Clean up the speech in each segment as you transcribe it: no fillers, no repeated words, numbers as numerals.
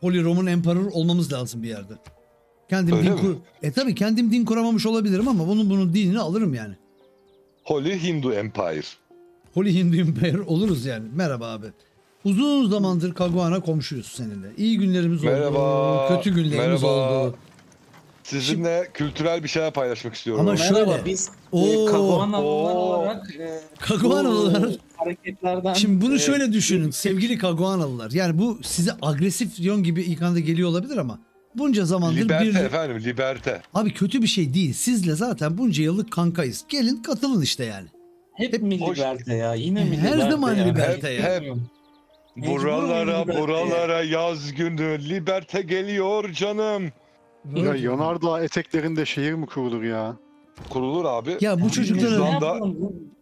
Holy Roman Emperor olmamız lazım bir yerde. Kendim din tabii kendim din kuramamış olabilirim ama bunun dinini alırım yani. Holy Hindu Empire. Holy Hindu Empire oluruz yani. Merhaba abi. Uzun zamandır Kaguana komşuyuz seninle. İyi günlerimiz oldu. Kötü günlerimiz oldu. Sizinle şimdi, kültürel bir şeyler paylaşmak istiyorum. Ama şöyle biz Kaguanalılar olarak hareketlerden. Şimdi bunu şöyle düşünün sevgili Kaguanalılar. Yani bu size agresif yön gibi ilk anda geliyor olabilir ama bunca zamandır liberte. Abi kötü bir şey değil. Sizle zaten bunca yıllık kankayız. Gelin katılın işte yani. Hep mi liberte ya? Yine mi liberte? Her zaman liberte ya. Hep. Buralara yaz günü liberte geliyor canım. Ya yanardağ eteklerinde şehir mi kurulur ya? Kurulur abi. Ya bu çocuklara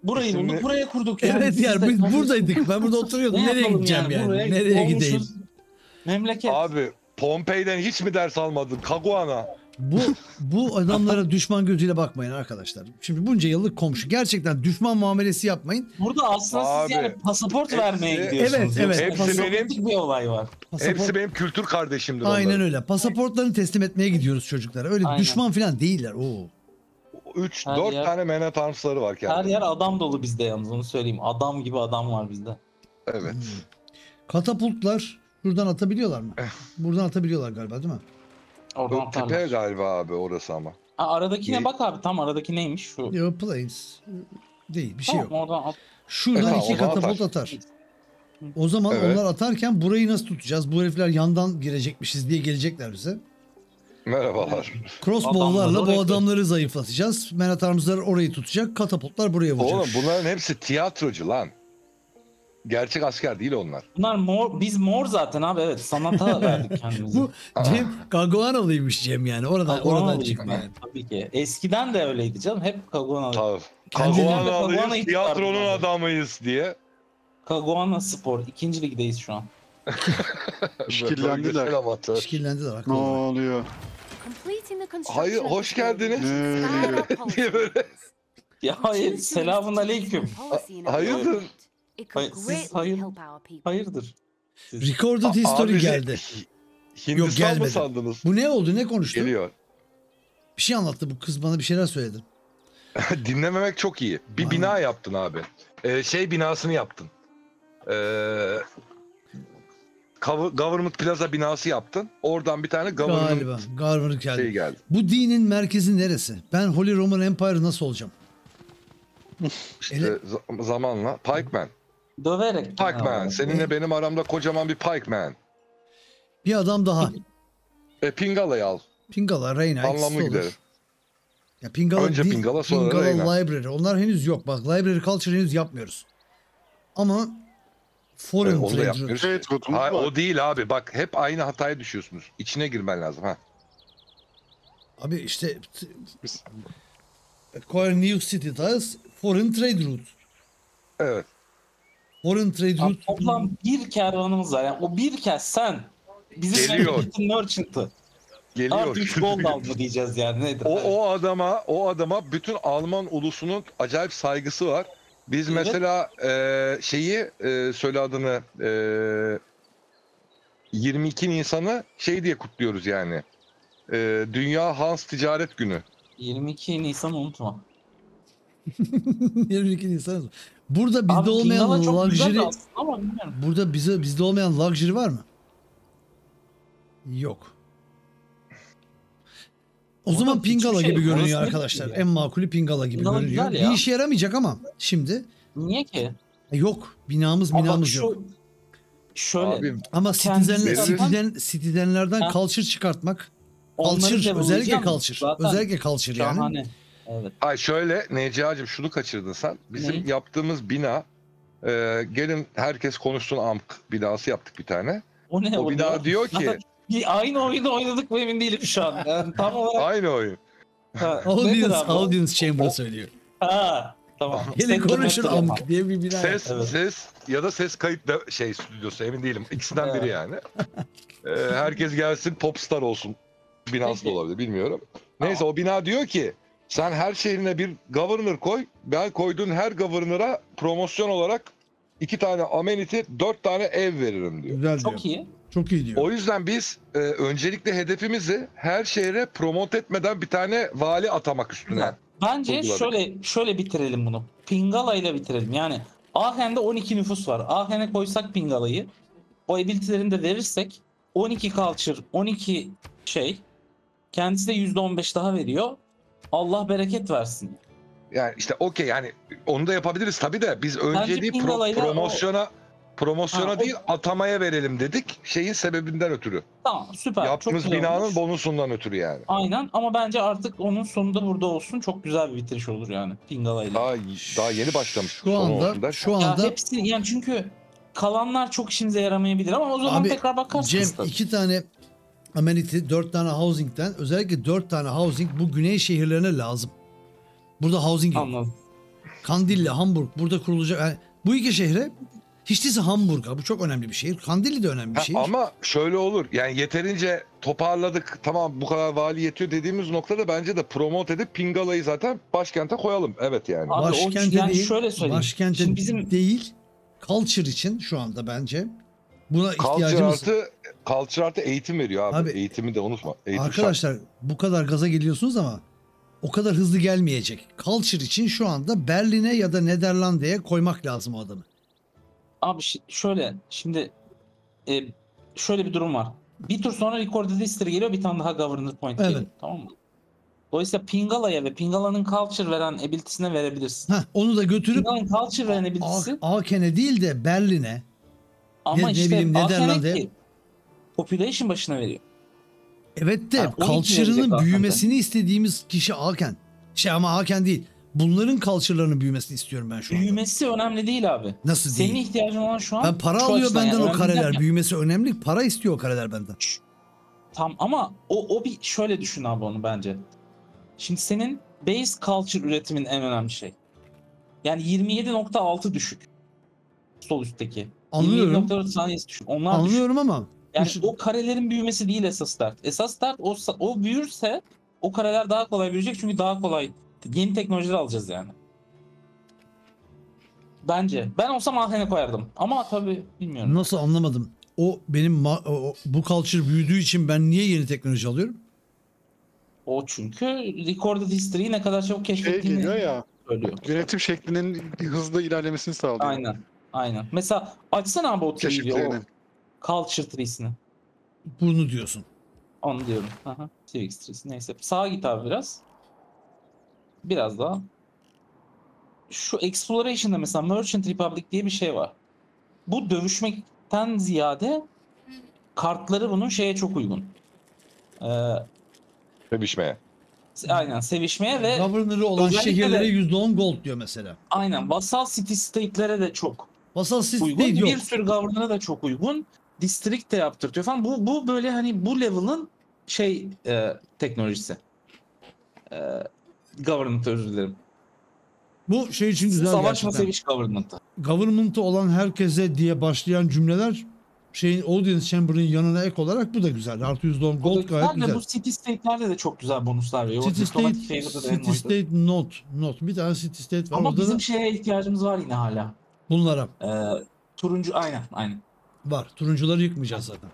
buraya kurduk ya. Evet yani biz buradaydık. Ben burada oturuyordum. Nereye gideceğim yani? Nereye gideyim? Memleket. Abi Pompei'den hiç mi ders almadın? Kaguana. Bu adamlara düşman gözüyle bakmayın arkadaşlar. Şimdi bunca yıllık komşu. Gerçekten düşman muamelesi yapmayın. Burada aslında abi, siz yani pasaport vermeye gidiyorsunuz. Evet, evet. Hepsi bir olay var. Hepsi benim kültür kardeşimdir. Aynen onları. Öyle. Pasaportlarını teslim etmeye gidiyoruz çocuklara. Öyle aynen. Düşman falan değiller. 3-4 tane menatarmsları var kendine. Her yer adam dolu bizde yalnız onu söyleyeyim. Adam gibi adam var bizde. Evet. Katapultlar buradan atabiliyorlar mı? Buradan atabiliyorlar galiba değil mi? O tepe galiba abi orası ama. Aradakine bak abi tam aradaki neymiş şu. Yo planes değil bir şey tamam, yok. Oradan şuradan iki katapult atar. O zaman evet. Onlar atarken burayı nasıl tutacağız? Bu herifler yandan girecekmişiz diye gelecekler bize. Merhabalar. Crossbow'larla bu adamları zayıflatacağız. Menatarmızlar orayı tutacak. Katapultlar buraya vuracak. Oğlum bunların hepsi tiyatrocu lan. Gerçek asker değil onlar. Bunlar mor, biz mor zaten abi evet sanata verdik kendimizi. Bu Cem Kaguanalıymış Cem yani oradan çıkma. Yani. Tabii ki. Eskiden de öyleydi canım hep Kaguanalı. Kaguanalıyız tiyatronun adamıyız diye. Kaguana Spor 2. ligdeyiz şu an. İşkillendiler. Ne oluyor? Hayır hoş geldiniz. Diye böyle. Ya hayır selamünaleyküm. Hayırdır? Hayırdır. Recorded history geldi. Yok gelmedi. Bu ne oldu? Ne konuştu? Geliyor. Bir şey anlattı bu kız bana bir şeyler söyledi. Dinlememek çok iyi. Bir aynen. Bina yaptın abi. Binasını yaptın. Government Plaza binası yaptın. Oradan bir tane government geldi. Bu dinin merkezi neresi? Ben Holy Roman Empire nasıl olacağım? İşte zamanla Pikeman. Döverek. Pikeman. Seninle benim aramda kocaman bir Pikeman. Bir adam daha. Pingala'yı al. Pingala, Reyna. Anlamlı giderim. Ya Pingala önce Pingala sonra Pingala Reyna. Library. Onlar henüz yok. Bak Library Culture henüz yapmıyoruz. Ama Foreign Trade Route. Hayır o değil abi. Bak hep aynı hataya düşüyorsunuz. İçine girmen lazım. Ha. Abi işte Acquire New City Tiles Foreign Trade Route. Evet. Foreign Trade Route. Toplam bir kervanımız var. Yani o bir kez sen bizim merchantin merchant'ı. Geliyor. Artık gold aldı diyeceğiz yani. Nedir? O adama bütün Alman ulusunun acayip saygısı var. Biz evet. Mesela söyle adını 22 Nisan'ı diye kutluyoruz yani. Dünya Hans Ticaret Günü. 22 Nisan unutma. 22 Nisan. Burada bizde olmayan luxury ama burada bizde olmayan luxury var mı? Yok. O zaman Pingala gibi görünüyor arkadaşlar. En makulü Pingala gibi görünüyor. Bir işe yaramayacak ama şimdi. Niye ki? Yok. Binamız yok. Şöyle. Abi, ama citizenlerden culture çıkartmak. Culture, özellikle culture. Özellikle culture yani. Şahane. Evet. Ay şöyle Necacığım şunu kaçırdın sen. Bizim yaptığımız bina gelin herkes konuşsun amk binası yaptık bir tane. O bina ya? Diyor ki aynı oyunu oynadık mı emin değilim şu an. Yani tam olarak aynı oyun. Ha, audience chamber söylüyor. Ha tamam. Gelin konuşun amk diye bir bina. Ses ya da ses kayıt da stüdyosu emin değilim. İkisinden biri yani. Herkes gelsin popstar olsun. Binası da olabilir bilmiyorum. Neyse o bina diyor ki sen her şehrine bir governor koy. Ben koyduğun her governor'a promosyon olarak 2 tane amenity, 4 tane ev veririm diyor. Güzel çok diyor. İyi. Çok iyi diyor. O yüzden biz öncelikle hedefimizi her şehre promote etmeden bir tane vali atamak üstüne. Bence şöyle bitirelim bunu. Pingala ile bitirelim. Yani Aachen'de 12 nüfus var. Aachen'e koysak Pingala'yı, o ability'lerini de verirsek 12 culture, 12 şey, kendisi de %15 daha veriyor. Allah bereket versin. Yani işte okey, yani onu da yapabiliriz tabii de biz önceliği promosyona değil atamaya verelim dedik. Şeyin sebebinden ötürü. Tamam, süper. Yaptığımız binanın olmuş. Bonusundan ötürü yani. Aynen, ama bence artık onun sonunda burada olsun. Çok güzel bir bitiriş olur yani Pingala ile. Daha yeni başlamış. Şu anda. Ya hepsini, yani çünkü kalanlar çok işimize yaramayabilir ama o zaman abi, tekrar bakarsınız. Cem istedim. 2 tane amenity, 4 tane housing'den, özellikle 4 tane housing bu güney şehirlerine lazım. Burada housing yok. Kandilli, Hamburg burada kurulacak. Yani bu iki şehre, hiç değilse Hamburg'a, bu çok önemli bir şehir. Kandilli de önemli bir şehir. Ama şöyle olur. Yani yeterince toparladık. Tamam, bu kadar vali yetiyor dediğimiz noktada bence de promote edip Pingala'yı zaten başkente koyalım. Evet yani. Abi, başkente yani değil. Şöyle söyleyeyim. Başkente şimdi bizim değil. Culture için şu anda bence buna ihtiyacımız. Culture artı eğitim veriyor abi. Eğitimi de unutma. Eğitim arkadaşlar şart. Bu kadar gaza geliyorsunuz ama o kadar hızlı gelmeyecek. Culture için şu anda Berlin'e ya da Nederlanda'ya koymak lazım o adamı. Abi şöyle bir durum var. Bir tur sonra Recorded history geliyor, bir tane daha Governor Point geliyor. Evet. Tamam mı? Dolayısıyla Pingala'ya ve Pingala'nın Culture veren ability'sine verebilirsin. Heh, onu da götürüp Pingala'nın Culture veren ability'si Aachen'e değil de Berlin'e. Ama Nederlanda'ya population başına veriyor. Evet de yani culture'ının büyümesini istediğimiz kişi Aachen. Aachen değil. Bunların culture'larının büyümesini istiyorum ben şu an. Büyümesi önemli değil abi. Nasıl değil? Senin ihtiyacın olan şu an. Ben para alıyor benden yani, o kareler. Büyümesi önemli. Para istiyor o kareler benden. Tam ama o bir şöyle düşün abi onu bence. Şimdi senin base culture üretimin en önemli şey. Yani 27.6 düşük. Sol üstteki. Anlıyorum. 27.4 saniyesi düşük. Onlar anlıyorum düşük. Ama. Yani o karelerin büyümesi değil esas dert. Esas dert o büyürse o kareler daha kolay büyüyecek çünkü daha kolay yeni teknolojileri alacağız yani. Bence. Ben olsam Aachen'e koyardım. Ama tabii bilmiyorum. Nasıl anlamadım. O benim bu culture büyüdüğü için ben niye yeni teknoloji alıyorum? O çünkü Recorded history'yi ne kadar çabuk keşfettiğini söylüyor. Yönetim şeklinin hızlı ilerlemesini sağlıyor. Aynen. Mesela açsana abi o TV'yi. Culture tree'sini. Bunu diyorsun. Onu diyorum. Aha. Civics tree'si. Neyse. Sağa git abi biraz. Biraz daha. Şu Exploration'da mesela Merchant Republic diye bir şey var. Bu dövüşmekten ziyade kartları bunun şeye çok uygun. Sevişmeye. Aynen, sevişmeye ve governor'ı olan şehirlere %10 gold diyor mesela. Aynen. Vassal city state'lere de çok uygun. Bir sürü governor'a da çok uygun. District de yaptırtıyor falan. Bu böyle hani bu level'ın teknolojisi. Government'ı, özür dilerim. Bu şey için güzel gerçekten. Savaşma seviş government'ı. Government'ı olan herkese diye başlayan cümleler şeyin audience chamber'ın yanına ek olarak bu da güzel. Artı %10 gold gayet güzel. Bu city state'lerde de çok güzel bonuslar veriyor. City state not. Bir tane city state var. Ama bizim şeye ihtiyacımız var yine hala. Bunlara. Turuncu aynen. Var. Turuncuları yıkmayacağız zaten.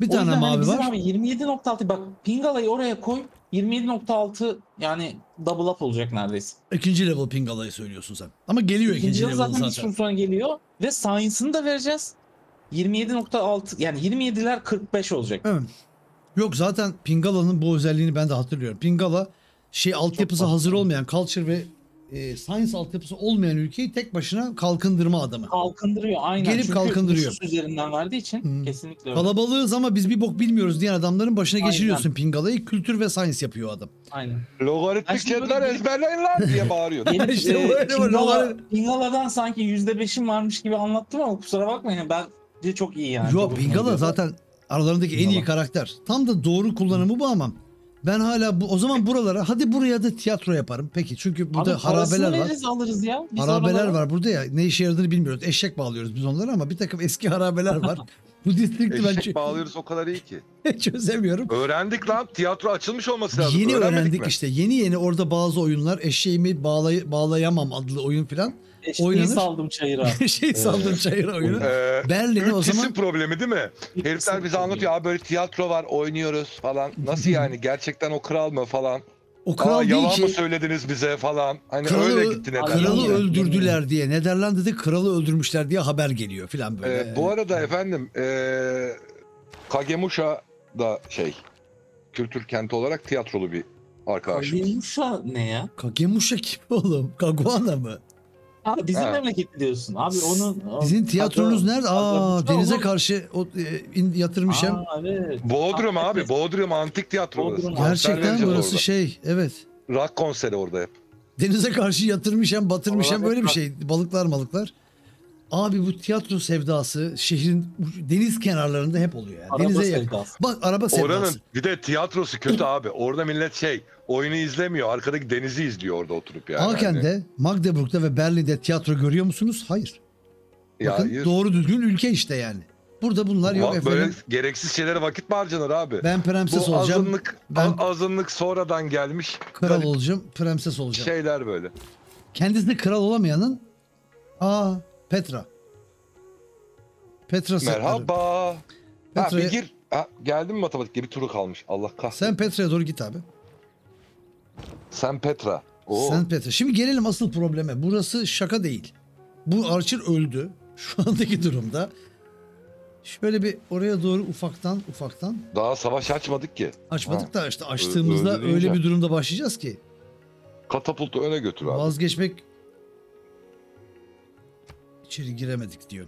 Bir tane mavi var. Abi 27.6 bak Pingala'yı oraya koy. 27.6 yani double up olacak neredeyse. 2. level Pingala'yı söylüyorsun sen. Ama geliyor 2. level zaten. Bir süre sonra geliyor ve science'ını da vereceğiz. 27.6 yani 27'ler 45 olacak. Evet. Yok zaten Pingala'nın bu özelliğini ben de hatırlıyorum. Pingala altyapısı hazır olmayan culture ve science altyapısı olmayan ülkeyi tek başına kalkındırma adamı. Kalkındırıyor aynen. Gelip çünkü kalkındırıyor. Çünkü üzerinden verdiği için kesinlikle öyle. Kalabalığız ama biz bir bok bilmiyoruz diyen adamların başına geçiriyorsun Pingala'yı. Kültür ve science yapıyor adam. Aynen. Logaritmik kediler ezberleyin lan diye bağırıyor. Pingala'dan sanki %5'im varmış gibi anlattım ama kusura bakmayın ben de çok iyi yani. Yo Pingala zaten aralarındaki en iyi karakter. Tam da doğru kullanımı bu ama. Ben hala o zaman buralara buraya da tiyatro yaparım. Peki çünkü burada abi, harabeler var. Alırız ya. Harabeler var burada ya. Ne işe yaradığını bilmiyoruz. Eşek bağlıyoruz biz onlara ama bir takım eski harabeler var. Bu distrikti ben bağlıyoruz o kadar iyi ki. Çözemiyorum. Öğrendik lan. Tiyatro açılmış olması lazım. Yeni öğrendik işte. Yeni yeni orada bazı oyunlar. Eşeğimi bağlayamam adlı oyun filan. Eşeği saldım çayıra. Eşeği saldım çayıra oyunu. Berlin'e o zaman. Problemi değil mi? Herifler bize anlatıyor. Abi böyle tiyatro var oynuyoruz falan. Nasıl yani? Gerçekten o kral mı falan. O kral değil yalan ki, mı söylediniz bize falan. Hani kralı, öyle gitti Nederlanda'da. Kralı öldürdüler diye. Nederlanda'da kralı öldürmüşler diye haber geliyor filan böyle. Bu arada efendim Kagemuşa da kültür kenti olarak tiyatrolu bir arkadaşımız. Kagemuşa ne ya? Kagemuşa kim oğlum? Kaguana mı? Abi bizim memleket diyorsun. Abi onun sizin tiyatronuz nerede? Aa, denize karşı yatırmış hem. Evet. Bodrum abi. Bodrum antik tiyatrosu. Gerçekten burası orada. Evet. Rock konseri orada hep. Denize karşı yatırmış hem batırmış hem böyle bir şey. Balıklar malıklar. Abi bu tiyatro sevdası şehrin deniz kenarlarında hep oluyor. Yani. Denize yakın. Bak araba sevdası. Oranın bir de tiyatrosu kötü abi. Orada millet oyunu izlemiyor. Arkadaki denizi izliyor orada oturup yani. Aachen'de, Magdeburg'da ve Berlin'de tiyatro görüyor musunuz? Hayır. Ya bakın, doğru düzgün ülke işte yani. Burada bunlar yok efendim. Böyle gereksiz şeylere vakit mi harcanır abi? Ben prenses olacağım. Azınlık sonradan gelmiş. Kral olacağım, prenses olacağım. Şeyler böyle. Kendisini kral olamayanın Petra. Petra Settler'ı. Merhaba. Petra'ya... bir gir. Geldin mi matematikte? Bir turu kalmış. Allah kahretsin. Sen Petra'ya doğru git abi. Sen Petra. Sen Petra. Şimdi gelelim asıl probleme. Burası şaka değil. Bu Archer öldü. Şu andaki durumda. Şöyle bir oraya doğru ufaktan. Daha savaş açmadık ki. Açmadık da işte açtığımızda öyle bir durumda başlayacağız ki. Katapultu öne götür abi. Vazgeçmek... İçeri giremedik diyor.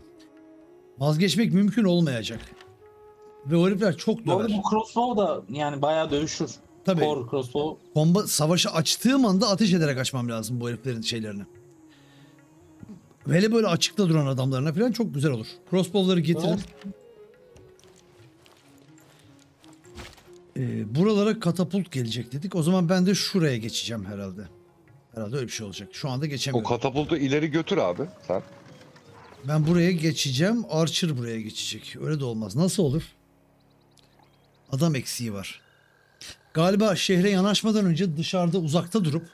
Vazgeçmek mümkün olmayacak. Ve o herifler çok döver. Bu crossbow da yani bayağı dövüşür. Tabii. Komba savaşı açtığım anda ateş ederek açmam lazım bu heriflerin şeylerini. Hele böyle açıkta duran adamlarına falan çok güzel olur. Crossbow'ları getirin. Buralara katapult gelecek dedik. O zaman ben de şuraya geçeceğim herhalde. Herhalde öyle bir şey olacak. Şu anda geçemiyorum. O katapultu ileri götür abi sen. Ben buraya geçeceğim. Archer buraya geçecek. Öyle de olmaz. Nasıl olur? Adam eksiği var. Galiba şehre yanaşmadan önce dışarıda uzakta durup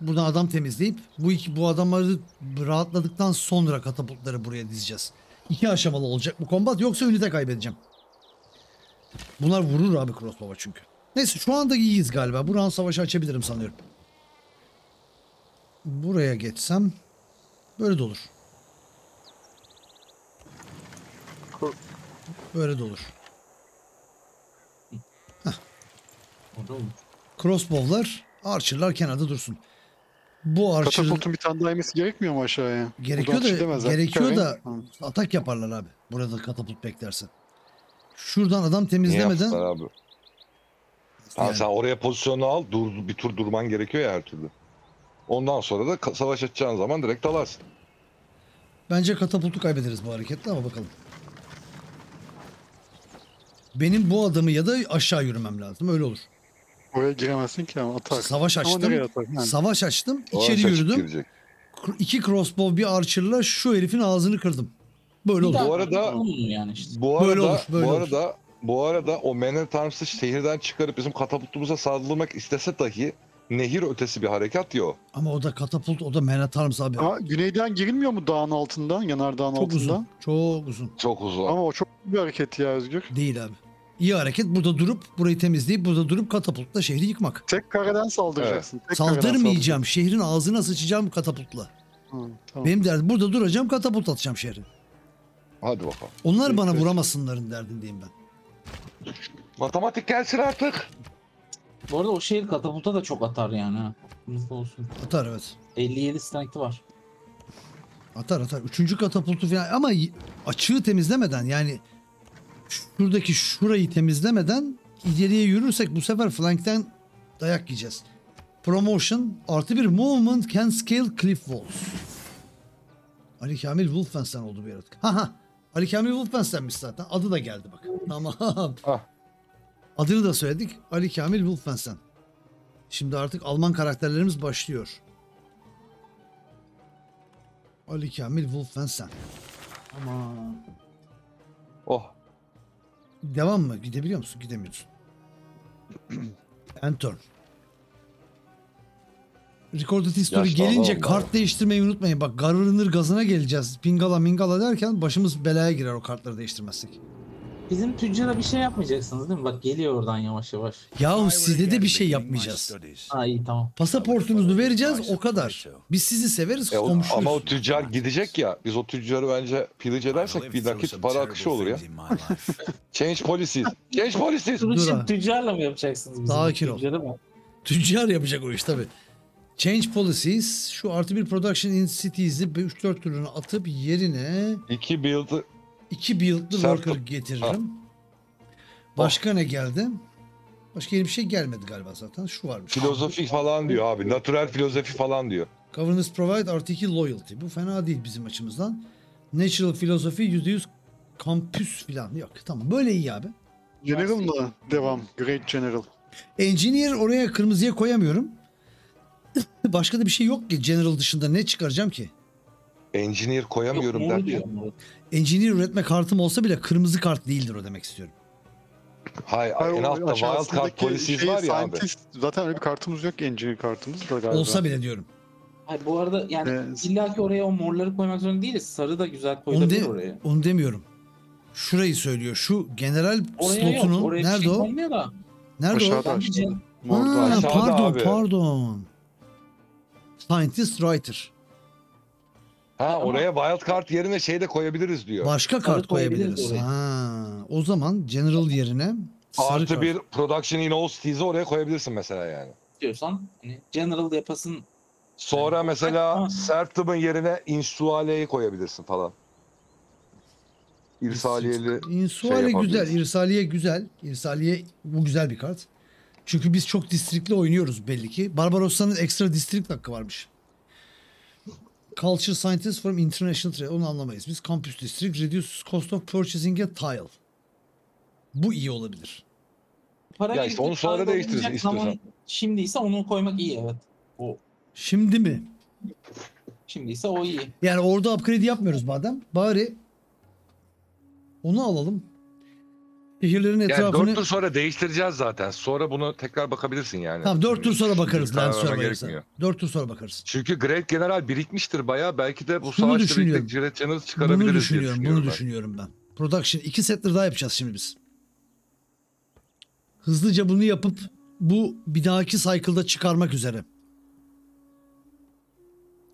buradan adam temizleyip bu adamları rahatladıktan sonra katapultları buraya dizeceğiz. 2 aşamalı olacak bu kombat. Yoksa ünite kaybedeceğim. Bunlar vurur abi crossbow'a çünkü. Neyse şu anda iyiyiz galiba. Bu round savaşı açabilirim sanıyorum. Buraya geçsem böyle de olur. Böyle de olur. Crossbow'lar, Archer'lar kenarda dursun. Bu Archer... Katapultun bir tane daha yemesi gerekmiyor mu aşağıya? Gerekiyor da atak yaparlar abi. Burada katapult beklersen. Şuradan adam temizlemeden... Ne abi? Yani. Sen oraya pozisyonu al, bir tur durman gerekiyor ya her türlü. Ondan sonra da savaş açacağın zaman direkt alarsın. Bence katapultu kaybederiz bu hareketle ama bakalım. Benim bu adamı ya da aşağı yürümem lazım. Öyle olur. Oraya giremezsin ki ama atar. Savaş açtım. Yani. Savaş açtım. İçeri yürüdüm. 2 crossbow bir archer'la şu herifin ağzını kırdım. Böyle olur. Bu arada o Manhattan'sı şehirden çıkarıp bizim katapultumuza saldırmak istese dahi nehir ötesi bir harekat ya o. Ama o da katapult, o da Manhattan's abi. Güneyden girilmiyor mu dağın altından, yanardağın altından? Çok uzun. Ama o çok bir hareket ya Özgür. Değil abi. İyi hareket burada durup, burayı temizleyip, burada durup katapultla şehri yıkmak. Tek kareden saldıracaksın. Evet. Saldırmayacağım, şehrin ağzına sıçacağım katapultla. Hı, tamam. Benim derdim burada duracağım, katapult atacağım şehri. Hadi bakalım. Onlar bana vuramasınların derdindeyim ben. Matematik gelsin artık. Bu arada o şehir katapulta da çok atar yani ha. Olsun. Atar evet. 57 strength'i var. Atar. 3. katapultu falan ama açığı temizlemeden yani şurayı temizlemeden ileriye yürürsek bu sefer flankten dayak yiyeceğiz. Promotion +1 movement can scale cliff walls. Ali Kamil Wulfensen oldu bir yaratık. Ali Kamil Wulfensen'miş zaten. Adı da geldi bak. Tamam. Adını da söyledik. Ali Kamil Wulfensen. Şimdi artık Alman karakterlerimiz başlıyor. Ali Kamil Wulfensen. Ama. Oh. Devam mı? Gidebiliyor musun? Gidemiyorsun. End turn. Recorded history yaşlı gelince kart değiştirmeyi unutmayın. Bak garınır gazına geleceğiz. Pingala mingala derken başımız belaya girer o kartları değiştirmezsek. Bizim tüccara bir şey yapmayacaksınız değil mi? Bak geliyor oradan yavaş yavaş. Yahu sizde de bir şey yapmayacağız. Ha iyi tamam. Pasaportunuzu vereceğiz o kadar. Biz sizi severiz komşuyuz. Ama o tüccar gidecek ya. Biz o tüccarı bence pillage edersek bir nakit para akışı olur ya. Change policies. Change policies. Bunun için tüccarla mı yapacaksınız bizim? Sakin ol. Tüccar yapacak o iş tabii. Change policies. Şu artı bir production in cities'i 3-4 türünü atıp yerine... 2 build'lı worker getiririm. Ha. Başka ne geldi? Başka yeni bir şey gelmedi galiba zaten. Şu varmış. Filozofi falan diyor abi. Natural filozofi falan diyor. Governance provide artı 2 loyalty. Bu fena değil bizim açımızdan. Natural filozofi %100 kampüs falan. Yok tamam böyle iyi abi. General mı? Devam. Great General. Engineer oraya kırmızıya koyamıyorum. Başka da bir şey yok ki General dışında ne çıkaracağım ki? Engineer koyamıyorum yok, derken. Engineer üretme kartım olsa bile kırmızı kart değildir o demek istiyorum. Hayır, en altta wild card policies var ya abi. Zaten öyle bir kartımız yok engineer kartımız da galiba. Olsa bile diyorum. Hayır, bu arada yani illaki oraya o morları koymak zorunda değiliz. Sarı da güzel koyabilir oraya. Onu demiyorum. Şurayı söylüyor. Şu general slotunun nerede şey o? Nerede o? Aa, pardon. Scientist writer. Ha oraya wild card yerine şey de koyabiliriz diyor. Başka kart koyabiliriz. Ha, o zaman general yerine artı bir production in all cities'i oraya koyabilirsin mesela yani. Diyorsan hani general yapasın. Sonra yani, mesela Sertum'un yerine insuale'yi koyabilirsin falan. İrsaliyeli. İnsuvale şey güzel, irsaliye güzel. İrsaliye bu güzel bir kart. Çünkü biz çok district'le oynuyoruz belli ki. Barbarossa'nın ekstra district hakkı varmış. Culture Scientist from International Trade. Onu anlamayız. Biz Campus District Reduces Cost of Purchasing'e Tile. Bu iyi olabilir. Para ya işte onu sonra değiştirirsin istiyorsan. Şimdi ise onu koymak iyi evet. O. Şimdi mi? Şimdi ise o iyi. Yani orada upgrade yapmıyoruz madem. Bari onu alalım. Şehirlerin etrafını... Yani 4 tur sonra değiştireceğiz zaten. Sonra bunu tekrar bakabilirsin yani. Tamam 4 tur sonra bakarız. Ben söylemeyeyim. 4 tur sonra bakarız. Çünkü Great General birikmiştir bayağı. Belki de bu savaşta birlikte Great General çıkarabiliriz bunu düşünüyorum, diye düşünüyorum ben. Production 2 settler daha yapacağız şimdi biz. Hızlıca bunu yapıp bu bir dahaki cycle'da çıkarmak üzere.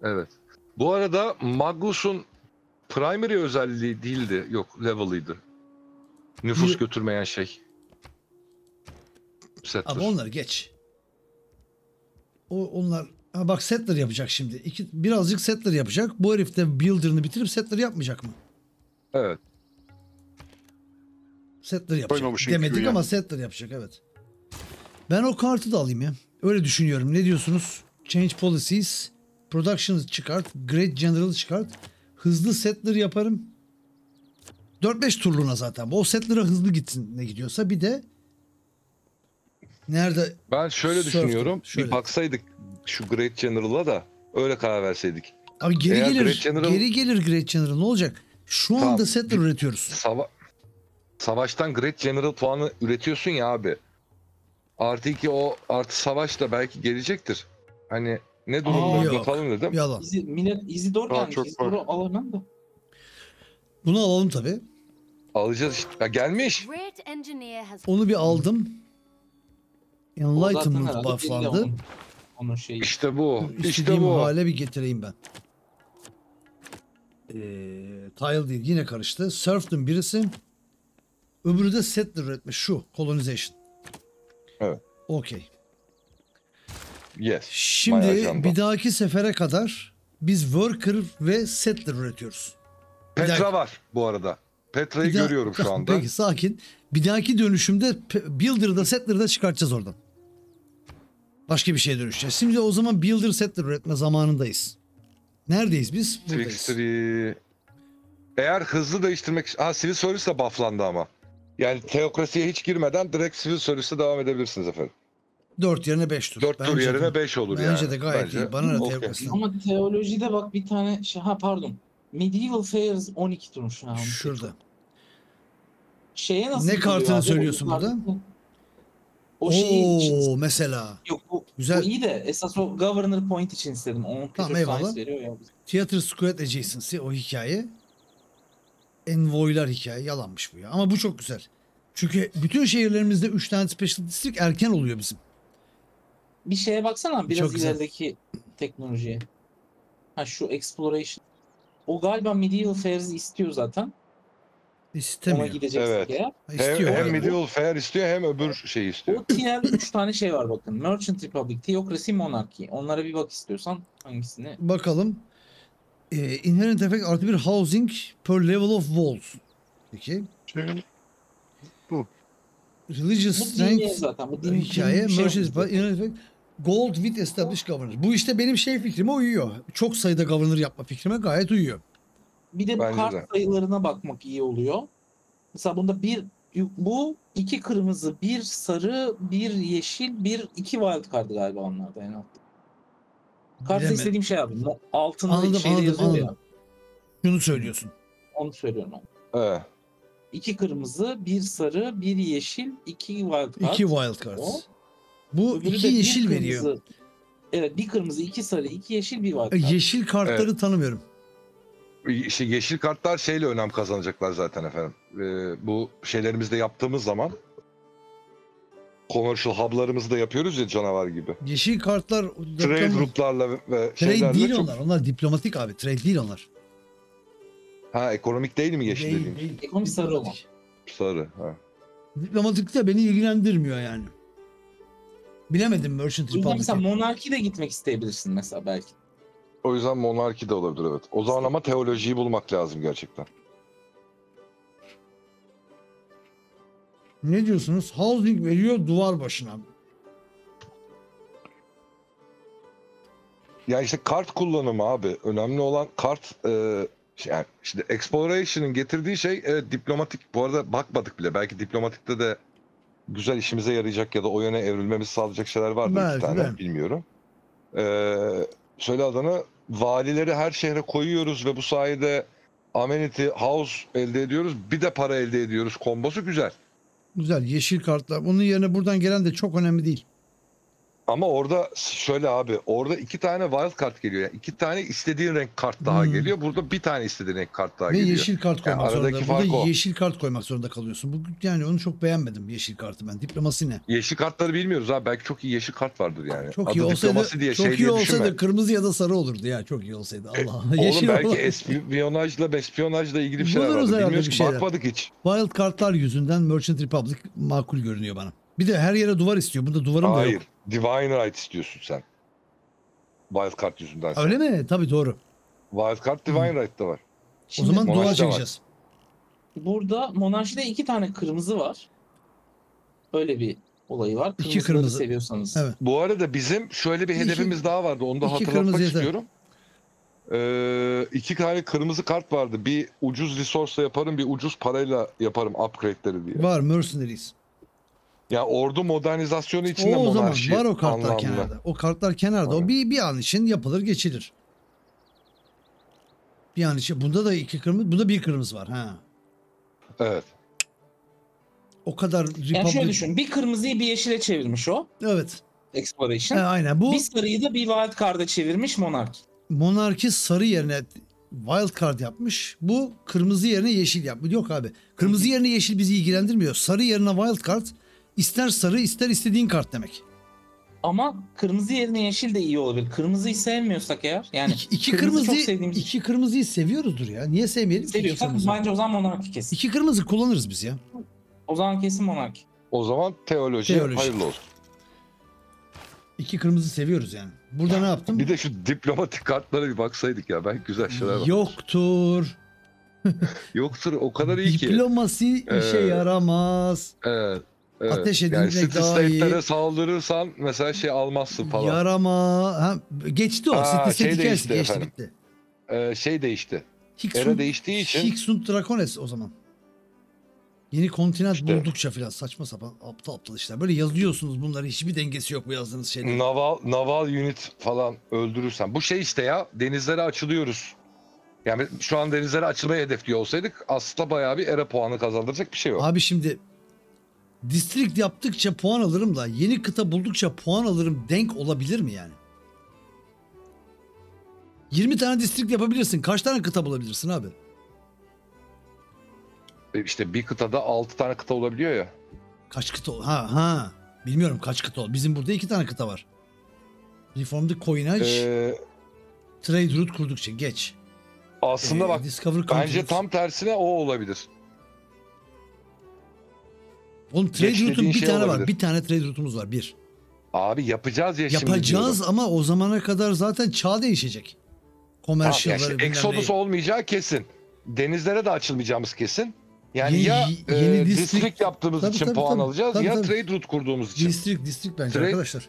Evet. Bu arada Magnus'un primary özelliği değildi. Yok level'ıydı. Nüfus götürmeyen şey. Settler. Abi onları geç. Onlar... Ha bak Settler yapacak şimdi. Birazcık Settler yapacak. Bu herif de Builder'ını bitirip Settler yapmayacak mı? Evet. Settler yapacak. Koymamışım demedik ama yani. Settler yapacak evet. Ben o kartı da alayım ya. Öyle düşünüyorum. Ne diyorsunuz? Change policies. Production'ı çıkart. Great General'ı çıkart. Hızlı Settler yaparım. 4-5 turluğuna zaten. O Settler'a hızlı gitsin ne gidiyorsa. Bir de nerede? Ben şöyle düşünüyorum. Şöyle. Bir baksaydık şu Great General'a da öyle karar verseydik. Abi geri gelir Great General. Ne olacak? Şu anda Settler üretiyoruz. Savaştan Great General puanı üretiyorsun ya abi. Artı 2 o artı savaş da belki gelecektir. Hani ne durumda yapalım dedim. Yalan. Millet İzidor gelmiş. İzidor'u alamam da. Bunu alalım tabii. Alacağız işte. Ya gelmiş. Onu bir aldım. Enlightenment bufflandı. İşte bu. İşte bu. Hale bir getireyim ben. Tile değil. Yine karıştı. Serfdom birisi. Öbürü de settler üretmiş. Şu. Colonization. Evet. Okey. Yes. Şimdi bir dahaki sefere kadar biz worker ve settler üretiyoruz. Petra var bu arada. Petra'yı görüyorum şu anda. Peki sakin. Bir dahaki dönüşümde Builder'da Settler'da çıkartacağız oradan. Başka bir şeye dönüşeceğiz. Şimdi o zaman Builder Settler üretme zamanındayız. Neredeyiz biz? Buradayız. Eğer hızlı değiştirmek... Ha Civil Service de bufflandı ama. Yani teokrasiye hiç girmeden direkt Civil Service'e devam edebilirsiniz efendim. 4 yerine 5 tur. 4 tur yerine 5 olur bence yani. Bence de gayet iyi. Bana da teokrasi. Ama teolojide bak bir tane... Ha pardon. Medieval Fairs 12 turmuş. Şurada. Şeye nasıl ne kartını abi söylüyorsun o burada? O şey mesela. Yok bu, güzel. Bu iyi de esas o Governor Point için istedim. Onun tamam, eyvallah. Theater Square Adjacency o hikaye. Envoylar hikaye yalanmış bu ya. Ama bu çok güzel. Çünkü bütün şehirlerimizde 3 tane Special District erken oluyor bizim. Bir şeye baksana biraz ilerideki teknolojiye. Ha şu Exploration. O galiba Medieval Fairs'i istiyor zaten. İstemiyor. Ona gideceksin evet. Ya. İstiyor. Hem Medieval Fair istiyor hem öbür şey istiyor. O tier 3 tane şey var bakın. Merchant Republic, Theocracy, Monarchy. Onlara bir bak istiyorsan hangisini. Bakalım. Inherent Effect artı bir Housing per Level of Walls. Peki. Şey, bu. Religious bu Strength zaten. Bu hikaye. Şey Merchant Republic. Gold with Established Governor. Bu işte benim şey fikrime uyuyor. Çok sayıda governor yapma fikrime gayet uyuyor. Bir de bu bence kart de sayılarına bakmak iyi oluyor. Mesela bunda bir, bu iki kırmızı, bir sarı, bir yeşil, bir iki wild card galiba onlarda en altta. Kartta istediğim şey abi. Altında şeyle yazıyor. Şunu söylüyorsun. Onu söylüyorum. Evet. İki kırmızı, bir sarı, bir yeşil, iki wild card. İki wild card. O. Bu öbürü iki yeşil kırmızı veriyor. Evet, bir kırmızı, iki sarı, iki yeşil, bir wild card. Yeşil kartları evet tanımıyorum. Yeşil kartlar şeyle önem kazanacaklar zaten efendim. Bu şeylerimizde yaptığımız zaman commercial hub'larımızı da yapıyoruz ya canavar gibi. Yeşil kartlar trade gruplarla ve trade değil çok... Onlar diplomatik abi. Trade değil onlar. Ha ekonomik değil mi yeşil değil, dediğim? Ekonomik sarı olan. Sarı ha. Diplomatik de beni ilgilendirmiyor yani. Bilemedim Merchant Republic'e. Mesela monarki de gitmek isteyebilirsin mesela belki. O yüzden monarki de olabilir evet. O zaman ama teolojiyi bulmak lazım gerçekten. Ne diyorsunuz? Housing veriyor duvar başına. Ya işte kart kullanımı abi. Önemli olan kart. Yani işte Exploration'ın getirdiği şey evet, diplomatik. Bu arada bakmadık bile. Belki diplomatikte de güzel işimize yarayacak ya da o yöne evrilmemizi sağlayacak şeyler vardır. Belki, iki tane. Ben bilmiyorum. Söyle adını, valileri her şehre koyuyoruz ve bu sayede amenity house elde ediyoruz. Bir de para elde ediyoruz. Kombosu güzel. Güzel. Yeşil kartlar. Bunun yerine buradan gelen de çok önemli değil. Ama orada şöyle abi. Orada iki tane wild kart geliyor. Yani iki tane istediğin renk kart daha geliyor. Burada bir tane istediğin renk kart daha ve geliyor. Ve yeşil kart koymak yani zorunda. Burada yeşil kart koymak zorunda kalıyorsun. Bu, yani onu çok beğenmedim yeşil kartı ben. Diplomasi ne? Yeşil kartları bilmiyoruz abi. Belki çok iyi yeşil kart vardır yani. Çok iyi olsaydı, diye, çok şey iyi olsaydı kırmızı ya da sarı olurdu ya. Çok iyi olsaydı. Allah'ım. Oğlum belki espiyonajla ilgili bir şeyler vardı. Bilmiyoruz ki şeyler. Bakmadık hiç. Wild kartlar yüzünden Merchant Republic makul görünüyor bana. Bir de her yere duvar istiyor. Bunda duvarım da yok. Divine Right istiyorsun sen. Wildcard yüzünden. Öyle sen mi? Tabii doğru. Wildcard Divine Right de var. Şimdi o zaman duvar çekeceğiz. Var. Burada monarşide iki tane kırmızı var. Öyle bir olayı var. Kırmızı iki kırmızı seviyorsanız. Evet. Bu arada bizim şöyle bir hedefimiz daha vardı. Onu da hatırlatmak istiyorum. İki tane kırmızı kart vardı. Bir ucuz resource'la yaparım, bir ucuz parayla yaparım upgrade'leri diye. Var mercenaries. Ya ordu modernizasyonu içinde monarşi anlamda. O zaman var o kartlar anlamda kenarda. O kartlar kenarda. Aynen. O bir an için yapılır geçilir. Bir an için. Bunda da iki kırmızı, bunda bir kırmızı var. Ha. Evet. O kadar Republic... Yani şöyle düşün. Bir kırmızıyı bir yeşile çevirmiş o. Evet. Exploration. Ha, aynen. Bu... Bir sarıyı da bir wild card'a çevirmiş monarki. Monarki sarı yerine wild card yapmış. Bu kırmızı yerine yeşil yapmış. Yok abi. Kırmızı yerine yeşil bizi ilgilendirmiyor. Sarı yerine wild card. İster sarı ister istediğin kart demek. Ama kırmızı yerine yeşil de iyi olabilir. Kırmızıyı sevmiyorsak eğer. Yani iki kırmızıyı seviyoruzdur ya. Niye sevmeyelim? Seviyorsak bence o zaman monarki kesin. İki kırmızı kullanırız biz ya. O zaman kesin monarki. O zaman teoloji. Hayırlı olsun. İki kırmızı seviyoruz yani. Burada ne yaptım? Bir de şu diplomatik kartlara bir baksaydık ya. Ben güzel şeyler var. Yoktur. Yoktur o kadar iyi ki. Diplomasi işe yaramaz. Evet. Evet. Ateş edilmek yani daha iyi. State'lere saldırırsan mesela şey almazsın falan. Yarama. Ha, geçti o. Şey değişti efendim. Bitti. Şey değişti. Era değiştiği için. Hiksund Dracones o zaman. Yeni kontinent işte buldukça filan saçma sapan aptal işler. Böyle yazıyorsunuz bunları. Hiçbir dengesi yok bu yazdığınız şeylerin. Naval unit falan öldürürsen. Bu şey işte ya. Denizlere açılıyoruz. Yani şu an denizlere açılmayı hedefliyor olsaydık aslında bayağı bir era puanı kazandıracak bir şey yok. Abi şimdi district yaptıkça puan alırım da yeni kıta buldukça puan alırım denk olabilir mi yani? 20 tane district yapabilirsin. Kaç tane kıta bulabilirsin abi? İşte bir kıtada 6 tane kıta olabiliyor ya. Kaç kıta? Ha. Bilmiyorum kaç kıta ol. Bizim burada 2 tane kıta var. Reformed Coinage. Trade route kurdukça geç. Aslında bak bence tam tersine o olabilir. Oğlum trade route'un bir tane olabilir. Var. Bir tane trade route'umuz var. Bir. Abi yapacağız ya şimdi. Yapacağız ama o zamana kadar zaten çağ değişecek. Komersyal. Tamam, işte Exodus olmayacağı kesin. Denizlere de açılmayacağımız kesin. Yani yeni district yaptığımız tabii, için tabii, puan tabii, alacağız tabii, ya tabii. Trade route kurduğumuz için. District bence arkadaşlar.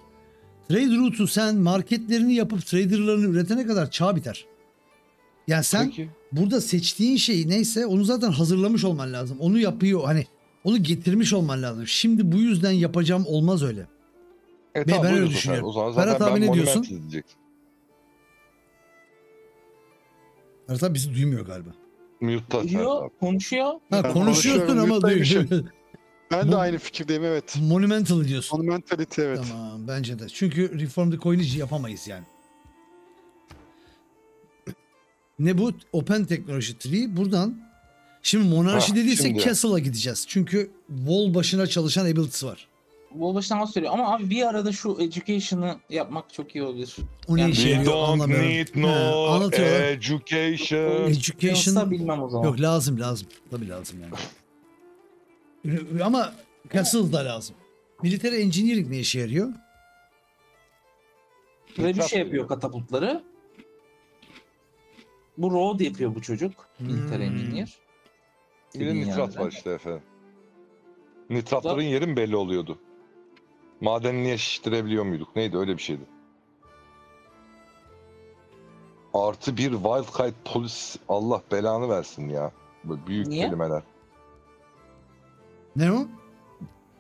Trade route'u sen marketlerini yapıp traderlarını üretene kadar çağ biter. Yani sen burada seçtiğin şey neyse onu zaten hazırlamış olman lazım. Onu yapıyor hani onu getirmiş olman lazım. Şimdi bu yüzden yapacağım olmaz öyle. Tamam, ben öyle düşünüyorum. Ferhat abi ne diyorsun? Ferhat abi bizi duymuyor galiba. Mute'da. Konuşuyor. Ha, konuşuyorsun ama duyuyor. Ben de aynı fikirdeyim evet. Monumental diyorsun. Monumentality evet. Tamam bence de. Çünkü Reformed Coinage yapamayız yani. Ne bu? Open Technology Tree. Buradan şimdi monarşi dediyse Castle'a gideceğiz. Çünkü wall başına çalışan ability'si var. Wall başına nasıl söylüyor? Ama abi bir arada şu education'ı yapmak çok iyi olur. O ne işe yarıyor anlamıyorum. We don't need no education. Education. Bilmem o zaman. Yok lazım. Tabii lazım yani. Ama Castle da lazım. Military Engineering ne işe yarıyor? Böyle bir şey yapıyor katapultları. Bu road yapıyor bu çocuk. Military Engineer. Bir de nitrat var işte efendim. Nitratların yeri mi belli oluyordu? Madenliğe şiştirebiliyor muyduk? Neydi öyle bir şeydi. Artı bir wildcard polis. Allah belanı versin ya. Böyle büyük kelimeler. Ne o?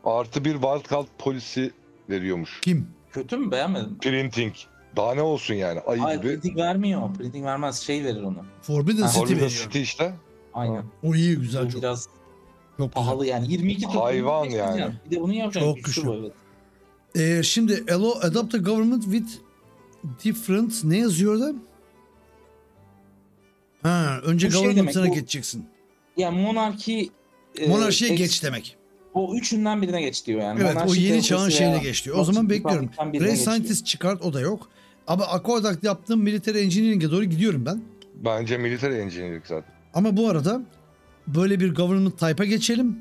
Artı bir wildcard polisi veriyormuş. Kim? Kötü mü beğenmedim? Printing. Daha ne olsun yani? Hayır, gibi. Printing vermiyor. Printing vermez. Şey verir onu. Forbidden City işte. Aynen. O iyi güzel. O çok. Biraz çok pahalı yani. 22 hayvan yani. Bir de bunu yapacak. Çok güçlü. Evet. Şimdi allow adopt a government with different ne yazıyor orada? Ha, önce government'ına geçeceksin. Yani monarşiye geç demek. O üçünden birine geç diyor yani. Evet, o yeni çağın şeyine geç diyor. O zaman bekliyorum. Ray Scientist çıkart, o da yok. Ama Akodak yaptığım Military Engineering'e doğru gidiyorum ben. Bence Military Engineering zaten. Ama bu arada böyle bir government type'a geçelim.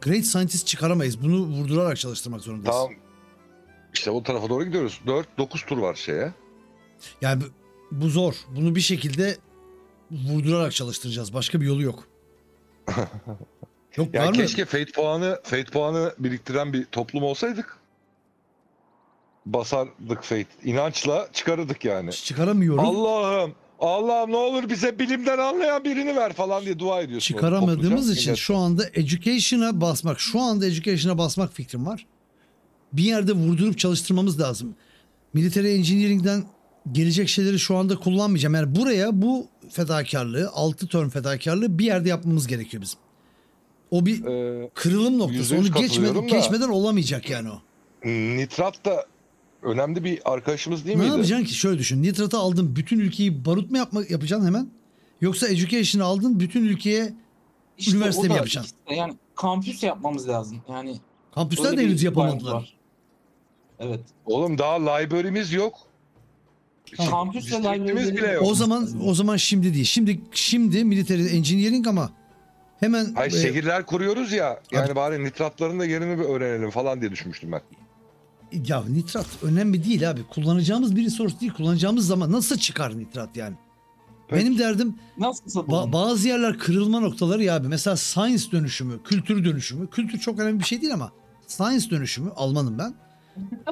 Great Scientist çıkaramayız. Bunu vurdurarak çalıştırmak zorundayız. Tamam. İşte o tarafa doğru gidiyoruz. 9 tur var şeye. Yani bu zor. Bunu bir şekilde vurdurarak çalıştıracağız. Başka bir yolu yok. Yok, yani keşke fate puanı biriktiren bir toplum olsaydık. Basardık fate. İnançla çıkarırdık yani. Çıkaramıyorum. Allah'ım ne olur bize bilimden anlayan birini ver falan diye dua ediyorsun. Çıkaramadığımız için şu anda education'a basmak. Fikrim var. Bir yerde vurdurup çalıştırmamız lazım. Military Engineering'den gelecek şeyleri şu anda kullanmayacağım. Yani buraya bu fedakarlığı, 6 turn fedakarlığı bir yerde yapmamız gerekiyor bizim. O bir kırılım noktası. Onu geçmeden olamayacak yani o. Nitrat da önemli bir arkadaşımız değil miydi? Ne yapacaksın ki? Şöyle düşün. Nitrat'ı aldın. Bütün ülkeyi barut mu yapacaksın hemen? Yoksa education'ı aldın. Bütün ülkeye işte üniversite mi yapacaksın? Işte yani kampüs yapmamız lazım. Yani kampüsler de henüz yapamadılar. Evet. Oğlum daha library'miz yok. Kampüsle library'miz bile yok. O zaman şimdi değil. Şimdi Military Engineering ama hemen şehirler kuruyoruz ya. Yani abi, bari nitratların da yerini bir öğrenelim falan diye düşünmüştüm ben. Ya nitrat önemli değil abi. Kullanacağımız bir resource değil. Kullanacağımız zaman nasıl çıkar nitrat yani? Peki. Benim derdim bazı yerler kırılma noktaları ya abi. Mesela science dönüşümü, kültür dönüşümü. Kültür çok önemli bir şey değil ama science dönüşümü, Almanım ben.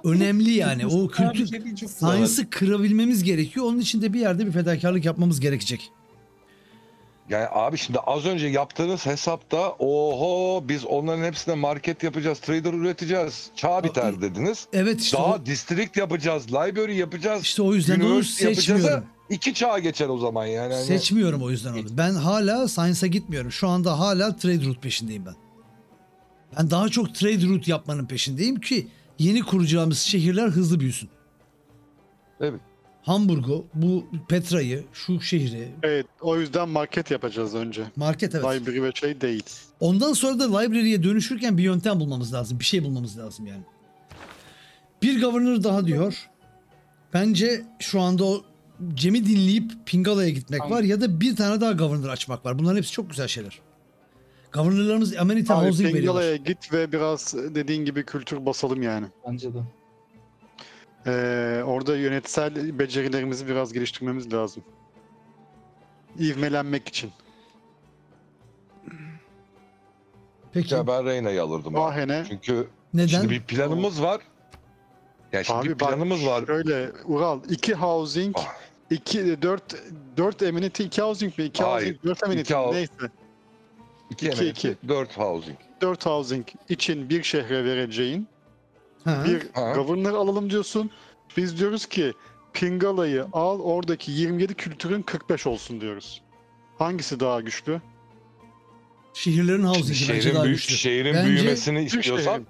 Önemli yani. O kültür science'ı kırabilmemiz gerekiyor. Onun için de bir yerde bir fedakarlık yapmamız gerekecek. Yani abi şimdi az önce yaptığınız hesapta biz onların hepsine market yapacağız, trader üreteceğiz, çağ biter dediniz. Evet işte. Daha district yapacağız, library yapacağız. İşte o yüzden onu seçmiyorum. İki çağa geçer o zaman yani. Hani... Seçmiyorum o yüzden onu. Ben hala science'a gitmiyorum. Şu anda hala trade route peşindeyim ben. Ben daha çok trade route yapmanın peşindeyim ki yeni kuracağımız şehirler hızlı büyüsün. Evet. Hamburg'u, bu Petra'yı, şu şehri. Evet, o yüzden market yapacağız önce. Market, evet. Library ve şey değil. Ondan sonra da library'ye dönüşürken bir yöntem bulmamız lazım. Bir şey bulmamız lazım yani. Bir governor daha diyor. Bence şu anda o Cem'i dinleyip Pingala'ya gitmek var ya da bir tane daha governor açmak var. Bunların hepsi çok güzel şeyler. Governorlarımız amenity housing veriyorlar. Pingala'ya git ve biraz dediğin gibi kültür basalım yani. Bence de. Orada yönetsel becerilerimizi biraz geliştirmemiz lazım. İvmelenmek için. Peki. Ya ben Reyna'yı alırdım. Bahane. Çünkü neden? Şimdi bir planımız var. Ya şimdi abi, bir planımız var. Öyle Ural 2 housing, 2 4 amenity, 2 housing mi? 2 housing, 4 amenity neyse. 2 amenity, 4 housing. 4 housing için bir şehre vereceğin. Ha. Bir governor alalım diyorsun. Biz diyoruz ki Pingala'yı al, oradaki 27 kültürün 45 olsun diyoruz. Hangisi daha güçlü? Şehirlerin housing'i bence daha güçlü. Şehrin bence büyümesini istiyorsan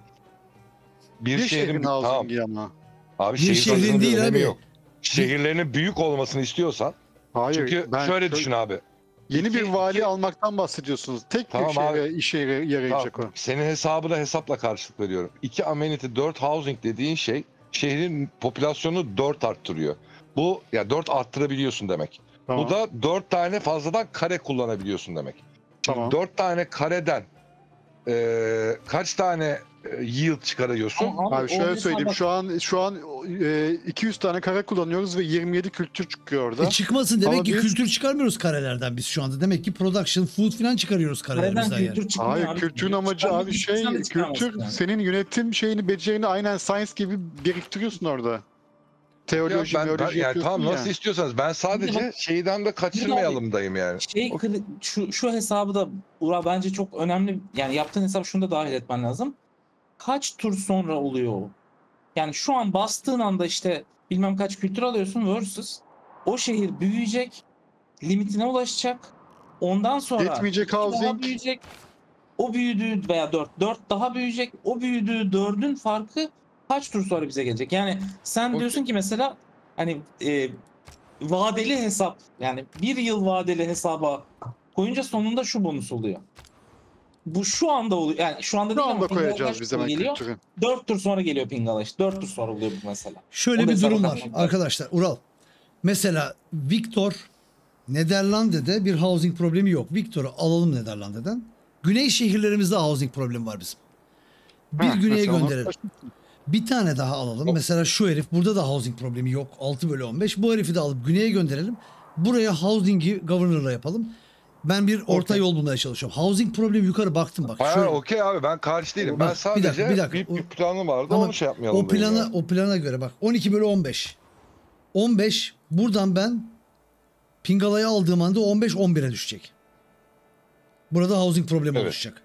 bir şehrin housing'i tamam. Ama. Abi bir şehrin değil abi. Yok. Şehirlerinin büyük olmasını istiyorsan. Hayır, çünkü şöyle düşün abi. Yeni bir vali almaktan bahsediyorsunuz. Tek bir şehre işe yarayacak o. Senin hesabı da hesapla karşılık veriyorum. 2 amenity, 4 housing dediğin şey şehrin popülasyonunu 4 arttırıyor. Bu ya yani 4 arttırabiliyorsun demek. Tamam. Bu da 4 tane fazladan kare kullanabiliyorsun demek. Tamam. 4 tane kareden kaç tane yield çıkarıyorsun? Abi şöyle söyleyeyim. Bak. Şu an 200 tane kare kullanıyoruz ve 27 kültür çıkıyor orada. Çıkmasın demek ama ki biz... kültür çıkarmıyoruz karelerden biz şu anda. Demek ki production, food falan çıkarıyoruz karelerden. Hayır, kültürün amacı abi şey kültür yani. Senin yönetim şeyini, becerini aynen science gibi biriktiriyorsun orada. Teoloji, biyoloji yani tam yani. Nasıl istiyorsanız ben sadece bak, şeyden de kaçırmayalım dayım yani. Şu hesabı da Ural bence çok önemli. Yani yaptığın hesap şunu da dahil etmen lazım. Kaç tur sonra oluyor o? Yani şu an bastığın anda işte bilmem kaç kültür alıyorsun versus o şehir büyüyecek, limitine ulaşacak. Ondan sonra yetmeyecek housing büyüyecek. O büyüdüğü veya 4 daha büyüyecek. O büyüdüğü 4'ün farkı kaç tur sonra bize gelecek? Yani sen diyorsun ki mesela hani vadeli hesap, yani bir yıl vadeli hesaba koyunca sonunda şu bonus oluyor. Bu şu anda oluyor. Yani şu anda değil ama koyacağız biz hemen kültürü. 4 tur sonra geliyor Pingala işte. 4 tur sonra oluyor bu mesela. Şöyle bir durum var arkadaşlar. Ural. Mesela Victor Nederlanda'da bir housing problemi yok. Victor'u alalım Nederlanda'dan. Güney şehirlerimizde housing problemi var bizim. Bir güneye gönderelim. Bir tane daha alalım. Yok. Mesela şu herif burada da housing problemi yok. 6/15. Bu herifi de alıp güneye gönderelim. Buraya housing'i governor'la yapalım. Ben bir orta yol bulmaya çalışıyorum. Housing problemi yukarı baktım bak. Hayır, okey abi ben karşı değilim. Ben sadece bir planım vardı. Tamam, onu şey yapmayalım. O plana göre bak. 12/15. 15 buradan ben Pingala'yı aldığım anda 15-11'e düşecek. Burada housing problemi oluşacak.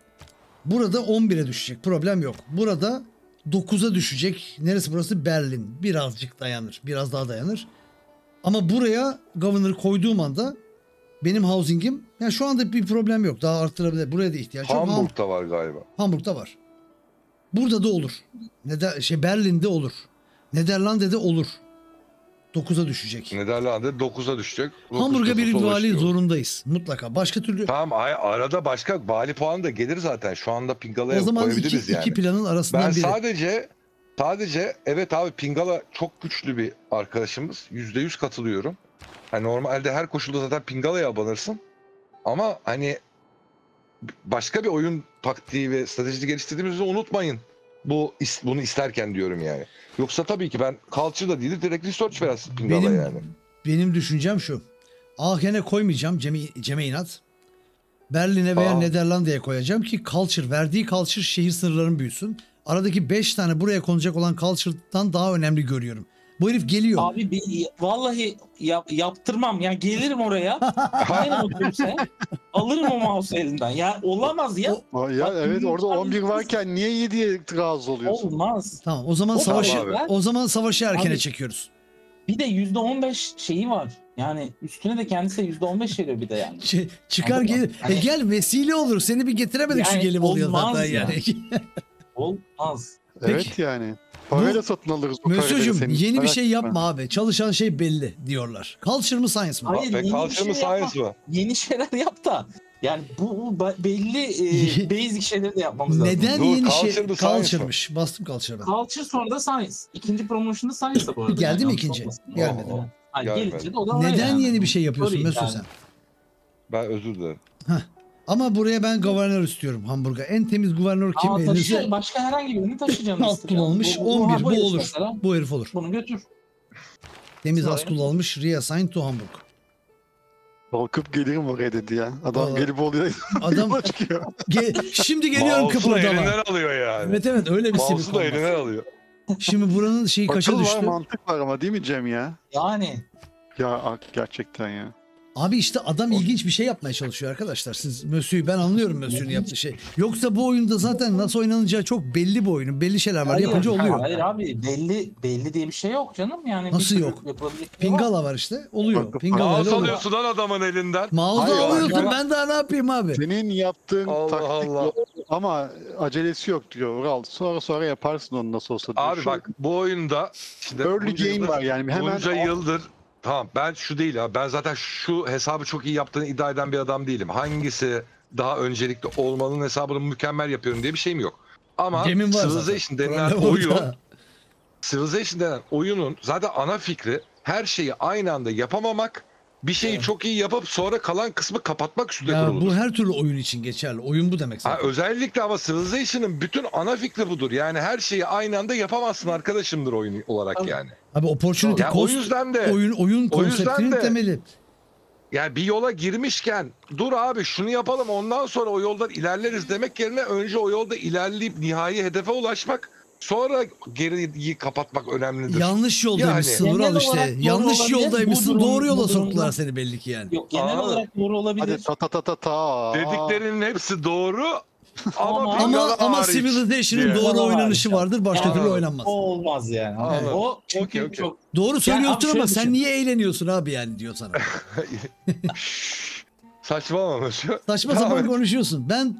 Burada 11'e düşecek. Problem yok. Burada 9'a düşecek. Neresi burası? Berlin. Birazcık dayanır. Biraz daha dayanır. Ama buraya governor koyduğum anda benim housing'im, yani şu anda bir problem yok. Daha arttırabilir. Buraya da ihtiyaç yok. Hamburg'da var galiba. Hamburg'da var. Burada da olur. Berlin'de olur. Nederlanda'da olur. 9'a düşecek. Nederlanda 9'a düşecek. Hamburg'a bir vali zorundayız. Mutlaka. Başka türlü... Tamam arada başka vali puanı da gelir zaten. Şu anda Pingala'ya koyabiliriz yani. O zaman iki planın arasından biri. Ben sadece evet abi Pingala çok güçlü bir arkadaşımız. %100 katılıyorum. Yani normalde her koşulda zaten Pingala'ya abanırsın. Ama hani başka bir oyun taktiği ve stratejisi geliştirdiğimizi unutmayın. Bunu isterken diyorum yani. Yoksa tabii ki ben culture'da değil direkt research versin Pingala'ya yani. Benim düşüncem şu. Aachen'e koymayacağım Cem'e inat. Berlin'e veya Nederlanda'ya koyacağım ki verdiği culture şehir sınırların büyüsün. Aradaki 5 tane buraya konacak olan culture'dan daha önemli görüyorum. Bu herif geliyor. Abi vallahi yaptırmam. Ya gelirim oraya. Alırım o mouse elinden. Ya olamaz ya. Ya evet orada 11 varken niye 7'ye razı oluyorsun? Olmaz. Tamam o zaman savaşı erkene çekiyoruz. Bir de %15 şeyi var. Yani üstüne de kendisi %15 veriyor bir de yani. Çıkar gel, yani, gel vesile olur. Seni bir getiremedik yani, şu gelim oluyor zaten yani. Olmaz. Evet peki, yani. Parayla satın alırız bu Mösyö'cüğüm, yeni bir şey yapma abi. Çalışan şey belli diyorlar. Culture mı science mı? Hayır, culture mı science mı? Yeni şeyler yap da. Yani bu belli basic şeyleri de yapmamız lazım. Neden dur, yeni şey? Culture'mış. Bastım culture'a. Culture sonra da science. İkinci promotion'da science'a bu arada. Geldi yani, mi ikinci? Gelmedi. Neden yani yeni bir şey yapıyorsun Mesut yani sen? Ben özür dilerim. Heh. Ama buraya ben governor istiyorum Hamburg'a. En temiz governor kim? Elinize... Başka herhangi birini taşıyacağım. Askul almış. 11. Bu olur. Mesela. Bu herif olur. Bunu götür. Temiz askul almış. Reassign to Hamburg. Kalkıp gelirim oraya dedi ya. Adam gelip oluyor. Adam şimdi geliyorum Kıbrıs'a. Elinden alıyor yani. Evet evet öyle bir simit olmaz. Elinden alıyor. Şimdi buranın şeyi kaşa düştü. Akıl var, mantık var ama değil mi Cem ya? Yani. Ya gerçekten ya. Abi işte adam ilginç bir şey yapmaya çalışıyor arkadaşlar. Siz Mösyö'yü ben anlıyorum Mösyö'nün yaptığı şey. Yoksa bu oyunda zaten nasıl oynanacağı çok belli bu oyunun. Belli şeyler var hayır, yapınca oluyor. Hayır abi belli diye bir şey yok canım yani. Nasıl yok? Pingala var işte oluyor. Mouse alıyorsun lan adamın elinden. Mouse'u alıyorsun ben daha ne yapayım abi. Senin yaptığın taktik yok ama acelesi yok diyor Ural. Sonra yaparsın onu nasıl olsa diyor. Abi şu bak bu oyunda işte early game var yani. Hemen bunca yıldır. Tamam ben şu değil ha. Ben zaten şu hesabı çok iyi yaptığını iddia eden bir adam değilim. Hangisi daha öncelikli olmanın hesabını mükemmel yapıyorum diye bir şeyim yok. Ama Civilization denilen oyun, Civilization denilen oyunun zaten ana fikri her şeyi aynı anda yapamamak, bir şeyi çok iyi yapıp sonra kalan kısmı kapatmak üstüne kuruludur. Bu her türlü oyun için geçerli. Oyun bu demek zaten. Ha, özellikle ama Civilization'ın bütün ana fikri budur. Yani her şeyi aynı anda yapamazsın arkadaşımdır oyun olarak abi, yani. Abi opportunity yani cost, o yüzden de oyun konseptinin temeli. Yani bir yola girmişken dur abi şunu yapalım ondan sonra o yoldan ilerleriz demek yerine önce o yolda ilerleyip nihai hedefe ulaşmak sonra geriyi kapatmak önemlidir. Yanlış yoldaymışsın yani. Ural işte. Yanlış yoldaymışsın. Doğru yola soktular seni belli ki yani. Yok genel olarak doğru olabilir. Hadi dediklerinin hepsi doğru. ama Civilization'ın doğru oynanışı vardır. Başka türlü oynanmaz. O olmaz yani. Evet. O çünkü çok. Doğru söylüyorsun ama sen niye eğleniyorsun abi yani diyor sana. Saçmalama şu. Saçma sapan konuşuyorsun. Ben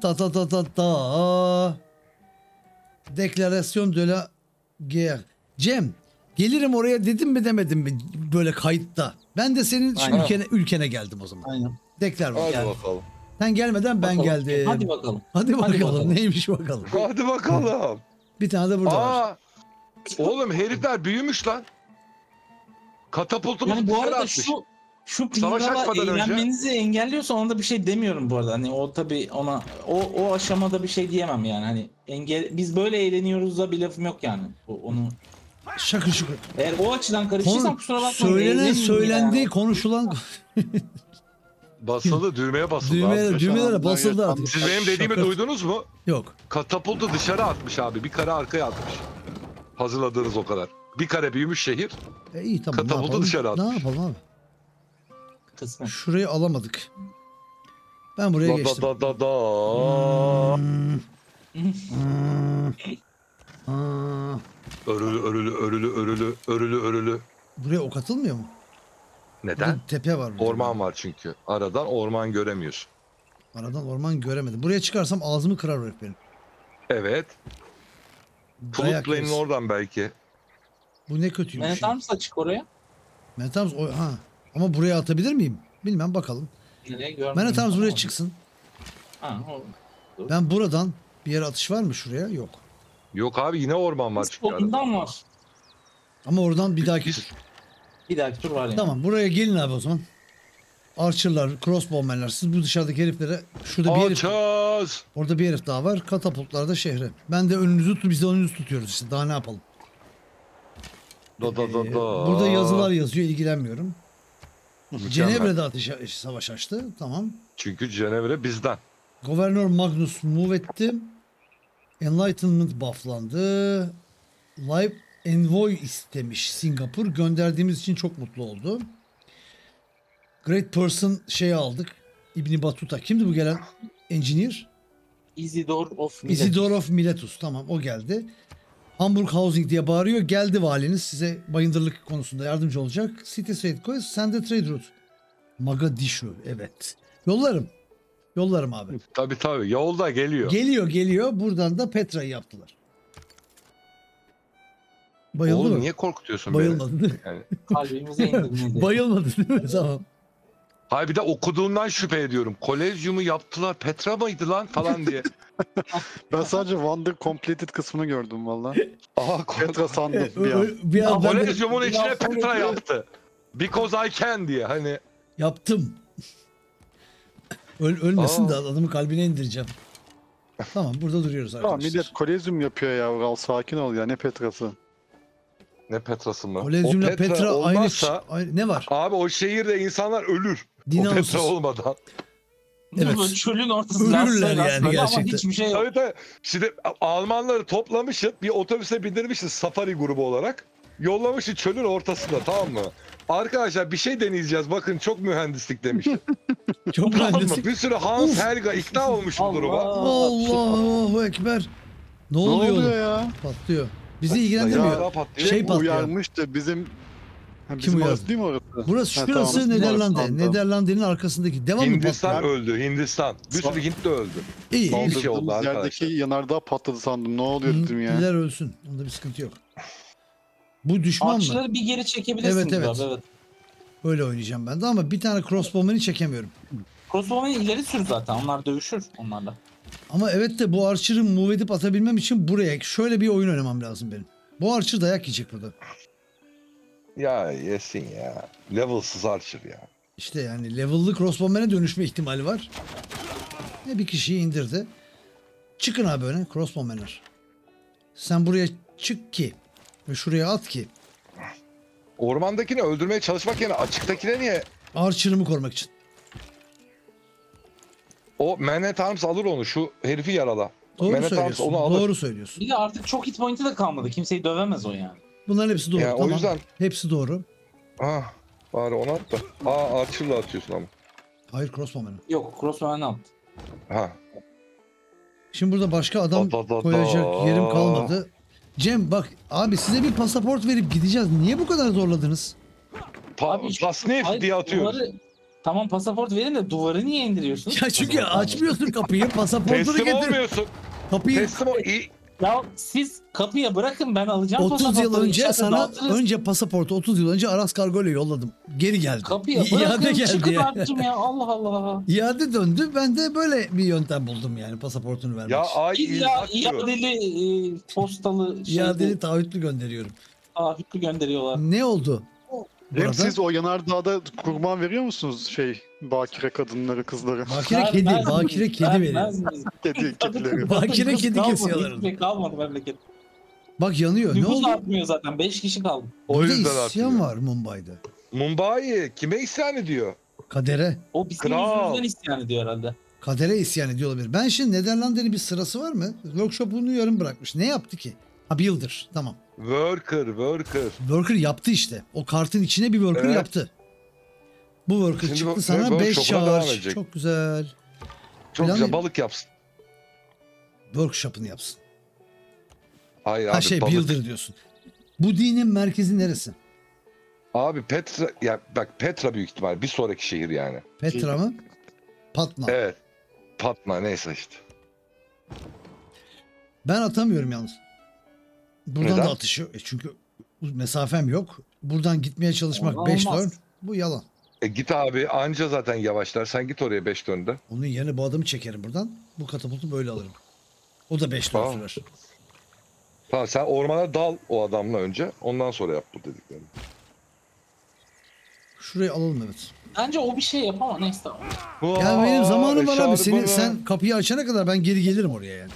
Deklarasyon de la guerre. Cem, gelirim oraya dedim mi demedim mi böyle kayıtta? Ben de senin ülkene geldim o zaman. Aynen. Deklar var. Hadi geldim. Bakalım. Sen gelmeden ben geldim. Hadi bakalım. Hadi bakalım. Neymiş bakalım. Hadi bakalım. Bir tane de burada var. Oğlum herifler büyümüş lan. Katapultumuz yani bu arada atmış. Şu pingala eğlenmenizi engelliyorsa ona da bir şey demiyorum bu arada. Hani o tabii ona o aşamada bir şey diyemem yani. Hani biz böyle eğleniyoruz da bir lafım yok yani. Onu şakır şakır. Eğer o açıdan karıştıysam kusura bakma. Söylendi, yani. Konuşulan basıldı, düğmeye basıldı. Düğmelere basıldı artık. Siz benim dediğimi duydunuz mu? Yok. Katapultu dışarı atmış abi. Bir kare arkaya atmış. Hazırladığınız o kadar. Bir kare büyümüş şehir. İyi tamam. Katapultu dışarı atmış. Ne yapalım abi? Kısmen. Şurayı alamadık. Ben buraya geçtim. Örülü. Buraya ok atılmıyor mu? Neden? Burada tepe var. Orman var çünkü. Aradan orman göremiyorsun. Aradan orman göremedim. Buraya çıkarsam ağzımı kırar öyle benim. Evet. Bulutlayın oradan belki. Bu ne kötüymüş. Menetarms açık oraya. Menetarms ha. Ama buraya atabilir miyim? Bilmem bakalım. Menetarms buraya çıksın. Ha, ben buradan bir yere atış var mı şuraya? Yok. Yok abi yine orman var. Ondan var. Ama oradan bir dahaki tur. Bir dahaki tur var yani. Tamam buraya gelin abi o zaman. Archer'lar, crossbowmen'ler. Siz bu dışarıdaki heriflere şurada bir herif. Orada bir herif daha var. Katapultlarda şehre. Ben de önünüzü tut. Biz de önünüzü tutuyoruz işte. Daha ne yapalım? Burada yazılar yazıyor. İlgilenmiyorum. Cenevre'de ateş savaş açtı. Tamam. Çünkü Cenevre bizden. Governor Magnus move etti. Enlightenment bufflandı. Live Envoy istemiş Singapur. Gönderdiğimiz için çok mutlu oldu. Great Person aldık. İbni Batuta. Kimdi bu gelen? Engineer? Isidore of Miletus. Tamam o geldi. Hamburg Housing diye bağırıyor. Geldi valiniz, size bayındırlık konusunda yardımcı olacak. City Trade Quest, Sende Trade Route. Magadishu, evet. Yollarım. Yollarım abi. Tabii tabii. Yolda geliyor. Geliyor geliyor. Buradan da Petra'yı yaptılar. Bayıldı oğlum mı? Niye korkutuyorsun bayılmadın beni? Yani. Bayılmadın değil mi? Tamam. Hayır, bir de okuduğumdan şüphe ediyorum. Kolezyumu yaptılar. Petra mıydı lan falan diye. Ben sadece Wonder Completed kısmını gördüm valla. Petra sandım bir an. Kolezyumun içine Petra yaptı. Because I can diye hani. Yaptım. Ölmesin de adamı kalbine indireceğim. Tamam, burada duruyoruz arkadaşlar. Ya, millet Kolezyum yapıyor ya Ural, sakin ol ya, ne Petrası. Ne Petrası mı? Kolezyumla Petra olmazsa, aynı ne var? Abi o şehirde insanlar ölür. O Petra olmadan. Evet. Çölün ortasında ölürler yani gerçekten. Ama hiçbir şey yok. Tabii, tabii. Şimdi Almanları toplamışız, bir otobüse bindirmişiz safari grubu olarak. Yollamışız çölün ortasında, tamam mı? Arkadaşlar bir şey deneyeceğiz. Bakın çok mühendislik demiş. Çok mühendislik. Bir sürü Hans Helga ikna olmuş bu duruma. Allahu Ekber. Ne oluyor ya? Patlıyor. Bizi ilgilendirmiyor. Ya, patlıyor. Şey patlıyor. Uyarmış da bizim... Kim uyardı? Değil mi orası? Burası, ha, şurası tamam. Nederlanda. Tamam. Nederlanda'nın arkasındaki. Devam Hindistan mı öldü. Hindistan. Bir sürü Hint de öldü. İyi. Ne oldu, şey oldu arkadaşlar? Yerdeki yanardağ patladı sandım. Ne oluyor dedim ya. Hintliler ölsün. Onda bir sıkıntı yok. Bu düşman mı? Ağaçları bir geri çekebilirsiniz. Evet evet. Abi, evet. Öyle oynayacağım ben de ama bir tane crossbowman'i çekemiyorum. Crossbowman'i ileri sür zaten. Onlar dövüşür onlarla. Ama evet de bu archer'ı move edip atabilmem için buraya şöyle bir oyun oynamam lazım benim. Bu archer dayak yiyecek burada. Ya yesin ya. Level'sız archer ya. İşte yani level'lı crossbowman'e dönüşme ihtimali var. Ne bir kişiyi indirdi. Çıkın abi öne crossbowman'ler. Sen buraya çık ki. Ve şuraya at ki. Ormandakini öldürmeye çalışmak yerine açıktakine niye? Archer'ımı korumak için. O Menet Arms alır onu, şu herifi yarala. Doğru söylüyorsun, onu alır. Doğru söylüyorsun. Bir de artık çok hit point'i de kalmadı. Kimseyi dövemez o yani. Bunların hepsi doğru. Yani tamam. O yüzden... Hepsi doğru. Ah, bari onu at da. Aa, Archer'la atıyorsun ama. Hayır, crossbowman'ı. Yok, crossbowman'ı attı. Ha. Şimdi burada başka adam koyacak yerim kalmadı. Cem bak abi, size bir pasaport verip gideceğiz. Niye bu kadar zorladınız? Pasnif diye atıyoruz. Duvarı, tamam pasaport verin de duvarı niye indiriyorsun? Ya çünkü açmıyorsun kapıyı, pasaportunu getir. Teslim olmuyorsun. Kapıyı... Teslim ol... Ya siz kapıya bırakın, ben alacağım 30 pasaportu. 30 yıl önce sana dağıtırız. Önce pasaportu 30 yıl önce Aras Kargo'yla yolladım. Geri geldi. Kapıya bırakın çıkın artık ya, Allah Allah. İade döndü, ben de böyle bir yöntem buldum yani pasaportunu vermek. Ya iadeli postalı şeydi. İadeli taahhütlü gönderiyorum. Taahhütlü gönderiyorlar. Ne oldu? Hem siz o yanardağda kurban veriyor musunuz şey bakire kadınları, kızları? Bakire ben, kedi, ben, bakire kedi veriyor. Kedi, bakire kedi kesiyorlar. Hiç kalmadı memleket. Bak yanıyor. Nüfus ne oldu? Artmıyor zaten. 5 kişi kaldı. Orada isyan var Mumbai'de. Mumbai kime isyan ediyor? Kadere. O bizim yüzümüzden isyan ediyor herhalde. Kadere isyan ediyor olabilir. Ben şimdi Nederlanda'nın bir sırası var mı? Workshop'unu yarım bırakmış. Ne yaptı ki? Ha, Builder. Tamam. Worker. Worker yaptı işte. O kartın içine bir worker yaptı. Bu worker şimdi çıktı sana 5 şarj. Çok güzel. Çok güzel, balık yapsın. Workshop'ını yapsın. Hayır abi, şey, balık. Builder diyorsun. Bu dinin merkezi neresi? Abi Petra, ya bak Petra büyük ihtimal bir sonraki şehir yani. Petra mı? Patna. Evet. Patna neyse işte. Ben atamıyorum yalnız. Buradan da atışı. Çünkü mesafem yok. Buradan gitmeye çalışmak 5 turn. Bu yalan. Git abi, anca zaten yavaşlar. Sen git oraya 5 turn'da. Onun yerine bu adamı çekerim buradan. Bu katapultu böyle alırım. O da 5 turn sürer. Tamam, sen ormana dal o adamla önce. Ondan sonra yap bu dediklerini. Şurayı alalım, evet. Bence o bir şey yapamaz. Neyse tamam. Ya benim zamanım var abi. Sen kapıyı açana kadar ben geri gelirim oraya yani.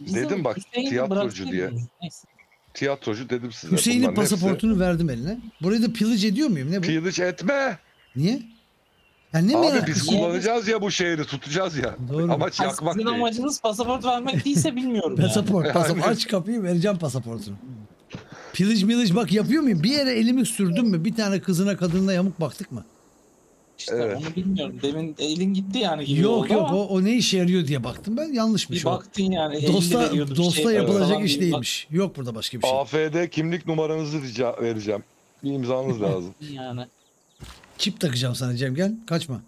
Dedim bak, tiyatrocu diye. Neyse. Tiyatrocu dedim size. Hüseyin'in pasaportunu verdim eline. Burayı da pillage ediyor muyum? Ne bu? Pillage etme. Niye? Yani ne abi biz kullanacağız ya bu şehri, tutacağız ya. Doğru. Amaç yakmak değil. Sizin amacınız pasaport vermek değilse bilmiyorum. Pasaport. Aç kapıyı, vereceğim pasaportunu. Pillage bak yapıyor muyum? Bir yere elimi sürdüm mü? Bir tane kızına kadınla yamuk baktık mı? İşte evet. Onu bilmiyorum. Demin elin gitti yani. Yok o ne işe yarıyor diye baktım ben. Yanlışmış o. Baktın yani. Dosta yapılacak iş değilmiş. Yok burada başka bir şey. AFD kimlik numaranızı vereceğim. Bir imzanız lazım. Yani. Çip takacağım sana Cem, gel kaçma.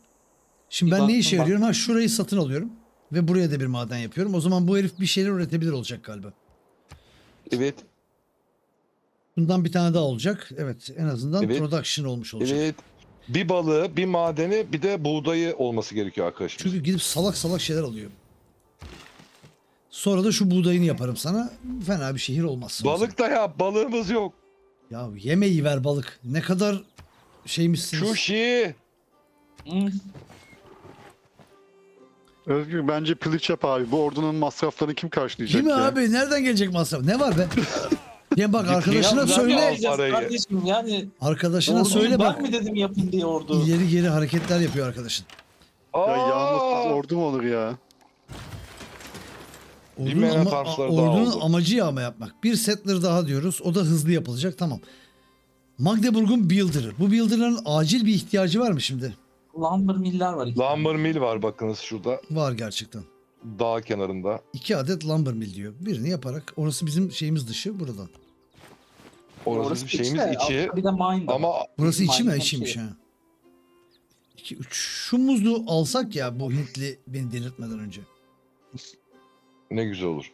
Şimdi ben ne işe yarıyorum? Ha, şurayı satın alıyorum. Ve buraya da bir maden yapıyorum. O zaman bu herif bir şeyler üretebilir olacak galiba. Evet. Bundan bir tane daha olacak. Evet, en azından evet. Production olmuş olacak. Evet. Bir balığı, bir madeni, bir de buğdayı olması gerekiyor arkadaşlar. Çünkü gidip salak salak şeyler alıyor. Sonra da şu buğdayını yaparım sana. Fena bir şehir olmaz. Balık da yap, balığımız yok. Ya yemeği ver balık. Ne kadar şeymişsiniz. Sushi. Özgür bence piliç yap abi. Bu ordunun masraflarını kim karşılayacak? Değil mi abi? Nereden gelecek masraf? Ne var be? Ya bak arkadaşına söyle. Kardeşim yani. Arkadaşına söyle bak. Ben mi dedim yapın diye ordu. İleri geri hareketler yapıyor arkadaşın. Ya yalnız ordu mu olur ya? Ordunun amacı yağma yapmak. Bir settler daha diyoruz. O da hızlı yapılacak. Tamam. Magdeburg'un Builder'ı. Bu Builder'ların acil bir ihtiyacı var mı şimdi? Lumber Mill'ler var. Lumber Mill var bakınız şurada. Var gerçekten. Dağ kenarında. 2 adet Lumber Mill diyor. Birini yaparak. Orası bizim şeyimiz dışı buradan. Orası bizim şeyimiz içi. Bir de mine. Ama burası içi mi? İçiymiş ha. 2, 3. Şu muzluğu alsak ya bu Hintli beni delirtmeden önce. Ne güzel olur.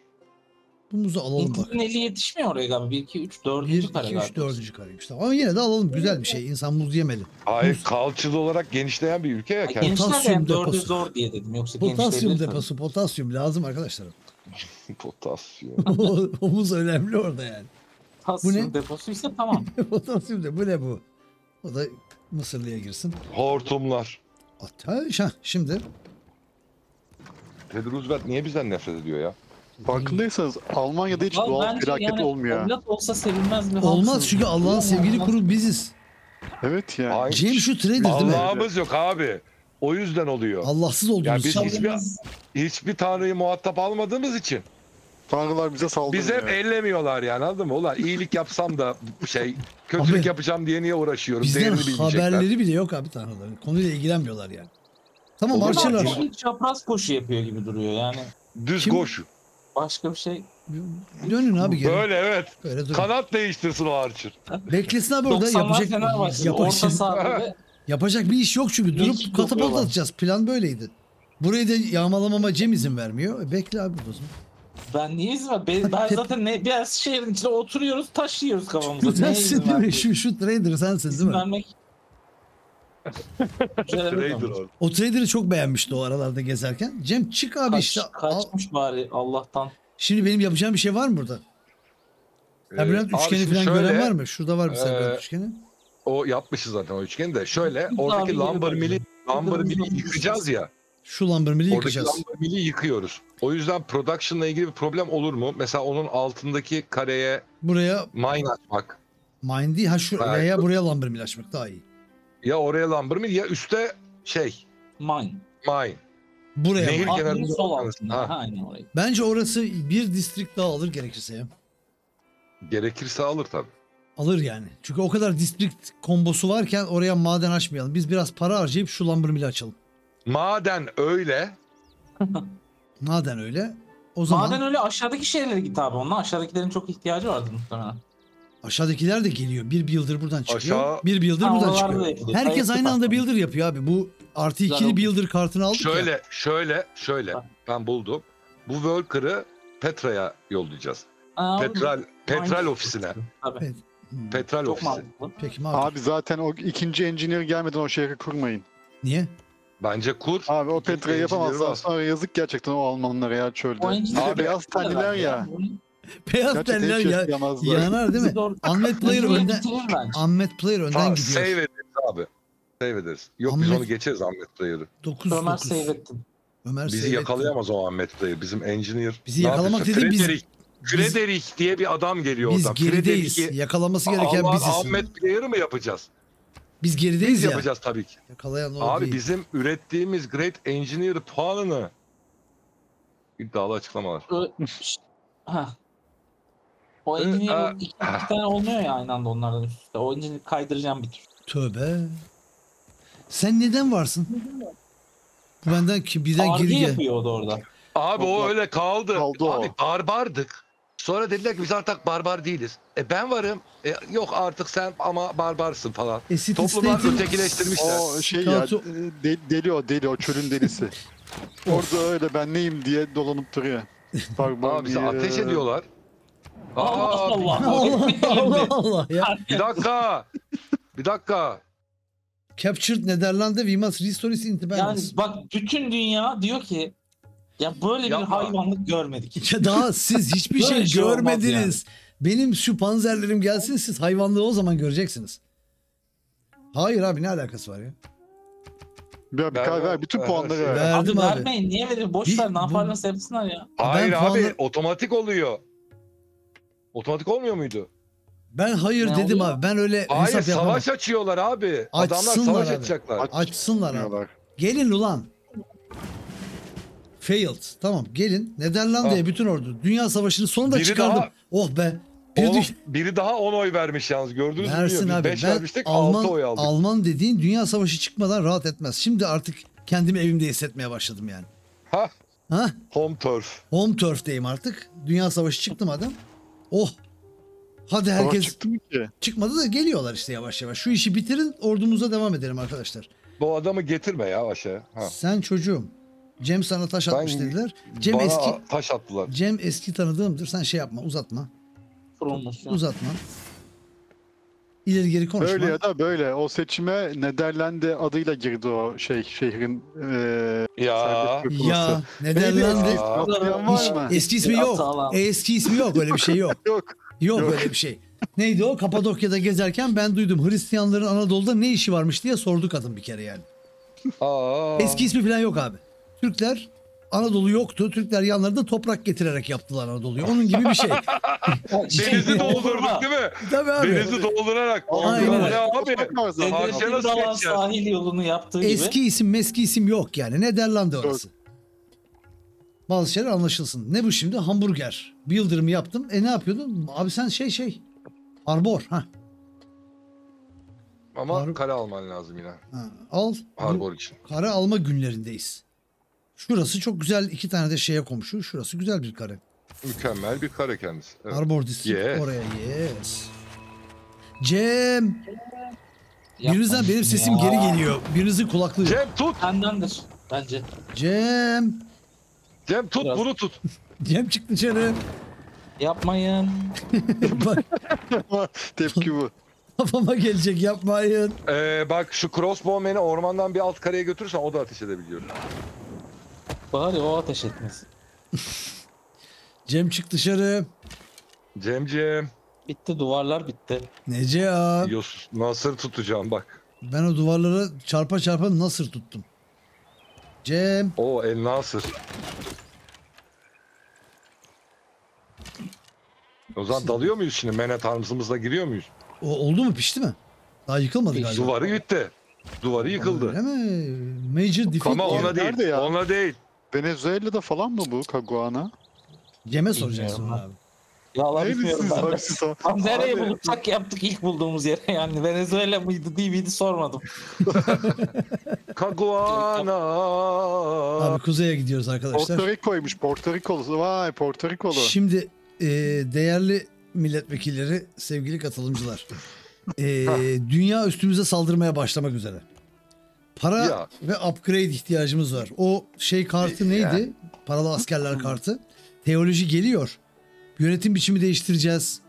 Bu muzu alalım bak. Hintli'nin eli yetişmiyor oraya galiba. 1, 2, 3, 4. kare. 1, 2, 3, 4. kareymiş. Ama yine de alalım. Güzel bir şey. İnsan muz yemeli. Hayır, kalçılı olarak genişleyen bir ülke ya. Potasyum deposu. Zor diye dedim. Yoksa potasyum deposu. Tabii. Potasyum lazım arkadaşlar. Potasyum. O muz önemli orada yani. Potasyum deposu ise tamam. Potasyum deposu. Bu ne bu? O da Mısırlı'ya girsin. Hortumlar. Şimdi. Ted Roosevelt niye bizden nefret ediyor ya? Farkındaysanız Almanya'da hiç doğal felaket yani, olmuyor. Evlat olsa sevilmez mi? Olmaz çünkü Allah'ın sevgili kulu biziz. Evet ya. Yani. Cem şu trader değil mi? Allah'ımız yok abi. O yüzden oluyor. Allahsız olduğumuz yani biz hiçbir tanrıyı muhatap almadığımız için. Tanrılar bize saldırıyor. Bize hep ellemiyorlar yani, anladın mı? Ulan iyilik yapsam da kötülük abi, yapacağım diye niye uğraşıyorum? Bizden haberleri bile yok abi tanrıların. Konuyla ilgilenmiyorlar yani. Tamam marşalar. Çapraz koşu yapıyor gibi duruyor yani. Düz koşu. Başka bir şey. Dönün abi geri. Böyle evet. Böyle kanat değiştirsin o Archer. Beklesin abi orada yapacak bir iş yok çünkü. Durup katapult atacağız. Plan böyleydi. Burayı da yağmalamama Cem izin vermiyor. Bekle abi o zaman. Ben niye izin var? Ben zaten biraz şehrin içinde oturuyoruz, taşıyoruz kafamıza. Sensin değil mi? Şu trader sensin değil mi? Vermek. O trader'ı çok beğenmişti o aralarda gezerken. Cem çık abi işte. Kaçmış bari Allah'tan. Şimdi benim yapacağım bir şey var mı burada? Labirent üçgeni falan gören var mı? Şurada var bir labirent üçgeni. O yapmışız zaten o üçgeni de. Şöyle oradaki Lumber Mill'i yıkacağız ya. Şu Lumber Mill'i yıkacağız. Oradaki Lumber Mill'i yıkıyoruz. O yüzden production'la ilgili bir problem olur mu? Mesela onun altındaki kareye mine açmak. Mine değil şuraya buraya Lumber Mill açmak daha iyi. Ya oraya Lumber Mill ya üstte mine. Buraya nehir kenarında sol oraya. Bence orası bir district daha alır gerekirse ya. Gerekirse alır tabii. Alır yani. Çünkü o kadar district kombosu varken oraya maden açmayalım. Biz biraz para harcayıp şu Lumber Mill'i açalım. Maden öyle. Maden öyle. O zaman maden öyle aşağıdaki şehirlere git abi. Ondan aşağıdakilerin çok ihtiyacı vardı muhtemelen. Aşağıdakiler de geliyor. Bir builder buradan çıkıyor. Bir builder buradan çıkıyor. Herkes aynı anda builder yapıyor abi. Bu artı ikili builder kartını aldık ya. Şöyle. Ben buldum. Bu worker'ı Petra'ya yollayacağız. Petrol ofisine. Tabii. Petrol ofisi. Peki abi zaten o ikinci engineer gelmeden o şehri kurmayın. Niye? Bence kur. Abi o Petra'yı yapamazlar. Sonra yazık gerçekten o Almanlara ya çölde. Abi beyaz tenliler ya. Beyaz tenler yanar değil mi? Ahmet Player önden gidiyor. Save ederiz abi. Save ederiz. Yok Ahmet... biz onu geçeriz Ahmet Player'ı. Ömer save ettim. Bizi yakalayamaz o Ahmet Player. Bizim engineer. Bizi yakalamak dediğim biz. Krederich diye bir adam geliyor oradan. Biz gerideyiz. Yakalaması gereken biziz. Ahmet Player'ı mı yapacağız? Biz gerideyiz biz ya. Biz yapacağız tabii ki. Yakalayan o abi değil. Bizim ürettiğimiz Great Engineer puanını. İddialı açıklamalar. Ha. O engineer iki tane olmuyor ya aynı anda onlardan üstte. O engineer kaydıracağım bir tür. Tövbe. Sen neden varsın? Bu benden ki birden geri gel. Yapıyordu orada. Abi o öyle kaldı. Abi barbardık. Sonra dediler ki biz artık barbar değiliz. Ben varım. Yok artık sen ama barbarsın falan. Toplumlar ötekileştirmişler. O şey ya, deli o çölün delisi. Orada öyle ben neyim diye dolanıp duruyor. Barbar bizi ateş ediyorlar. Allah. Ya. Bir dakika. Captured Nederlanda, we must restore its independence. Yani bak bütün dünya diyor ki ya böyle bir hayvanlık görmedik. Ya daha siz hiçbir şey görmediniz. Yani. Benim şu panzerlerim gelsin, siz hayvanlığı o zaman göreceksiniz. Hayır abi, ne alakası var ya? Ver bütün puanları ver. Verdim abi. Vermeyin, niye verir? Boş ver, ne yaparlarsa yapsınlar ya. Hayır ben abi puanla... otomatik oluyor. Otomatik olmuyor muydu? Ben hayır ne dedim oluyor? Abi ben öyle hayır, hesap yapamam. Hayır, savaş açıyorlar abi. Adamlar savaş açacaklar. Açsınlar abi. Gelin ulan. Failed. Tamam gelin. Nederlanda'ya bütün ordu. Dünya savaşının sonunda biri çıkardım. Daha, oh be. Biri daha 10 oy vermiş yalnız. Gördünüz mü? Abi. 5 vermiştik, 6 oy aldık. Alman dediğin dünya savaşı çıkmadan rahat etmez. Şimdi artık kendimi evimde hissetmeye başladım yani. Ha? Home turf. Home turf'teyim artık. Dünya savaşı çıktım adam. Oh. Hadi herkes çıkmadı da geliyorlar işte yavaş yavaş. Şu işi bitirin, ordumuza devam edelim arkadaşlar. Bu adamı getirme ya aşağı. Ha. Sen çocuğum. Cem sana taş atmış dediler. Cem eski taş attılar. Cem eski tanıdığımdır. Sen şey yapma, uzatma. Uzatma. İleri geri konuşma. Böyle ya da böyle. O seçime Nederlanda adıyla girdi o şehrin. Ya Nederlanda. Eski ismi yok. Eski ismi yok. Öyle bir şey yok. Yok öyle bir şey. Neydi o? Kapadokya'da gezerken ben duydum. Hristiyanların Anadolu'da ne işi varmış diye sordu kadın bir kere yani. Eski ismi falan yok abi. Türkler, Anadolu yoktu. Türkler yanlarında toprak getirerek yaptılar Anadolu'yu. Onun gibi bir şey. Denizi doldurduk değil mi? Tabii abi. Denizi doldurarak. Aynen. Sahil yolunu yaptığı gibi. Eski isim meski isim yok yani. Nederlanda orası. Bazı şeyler anlaşılsın. Ne bu şimdi? Hamburger. Builder mı yaptım? Ne yapıyordun? Abi sen şey. Harbor. Ha. Ama kara alman lazım yine. Ha. Al. Harbor için. Kara alma günlerindeyiz. Şurası çok güzel. 2 tane de şeye komşu. Şurası güzel bir kare. Mükemmel bir kare kendisi. Evet. Harbor distrikti. Yes. Oraya yes. Cem. Birinizden benim sesim geri geliyor. Birinizin kulaklığı. Cem tut. Bendendir. Bence. Cem. Cem tut biraz. Bunu tut. Cem çıktı içeri. Yapmayın. Bak. Tepki bu. Kafama gelecek, yapmayın. Bak şu crossbowman'i ormandan bir alt kareye götürürsen o da ateş edebiliyor. Bari o ateş etmez. Cem çık dışarı. Cem. Bitti, duvarlar bitti. Nece abi? Nasır tutacağım bak. Ben o duvarları çarpa nasır tuttum. Cem. O el nasır. O zaman dalıyor muyuz şimdi? Menet harmsımızla giriyor muyuz? Oldu mu? Pişti mi? Daha yıkılmadı galiba. Duvarı bitti. Duvarı yıkıldı. Öyle mi? Major defeat. Ama ona değil. Ona değil. Venezuela'da falan mı bu Kaguana? Cem'e soracaksın abi. Tam nereye bulursak yaptık ilk bulduğumuz yere yani. Venezuela mıydı değil miydi sormadım. Kaguana. Abi kuzeye gidiyoruz arkadaşlar. Porto Rico'ymuş. Porto Rico'lu. Vay Porto Rico'lu. Şimdi değerli milletvekilleri, sevgili katılımcılar. Dünya üstümüze saldırmaya başlamak üzere. Para ve upgrade ihtiyacımız var. O şey kartı neydi? Yani. Paralı askerler kartı. Teoloji geliyor. Yönetim biçimi değiştireceğiz.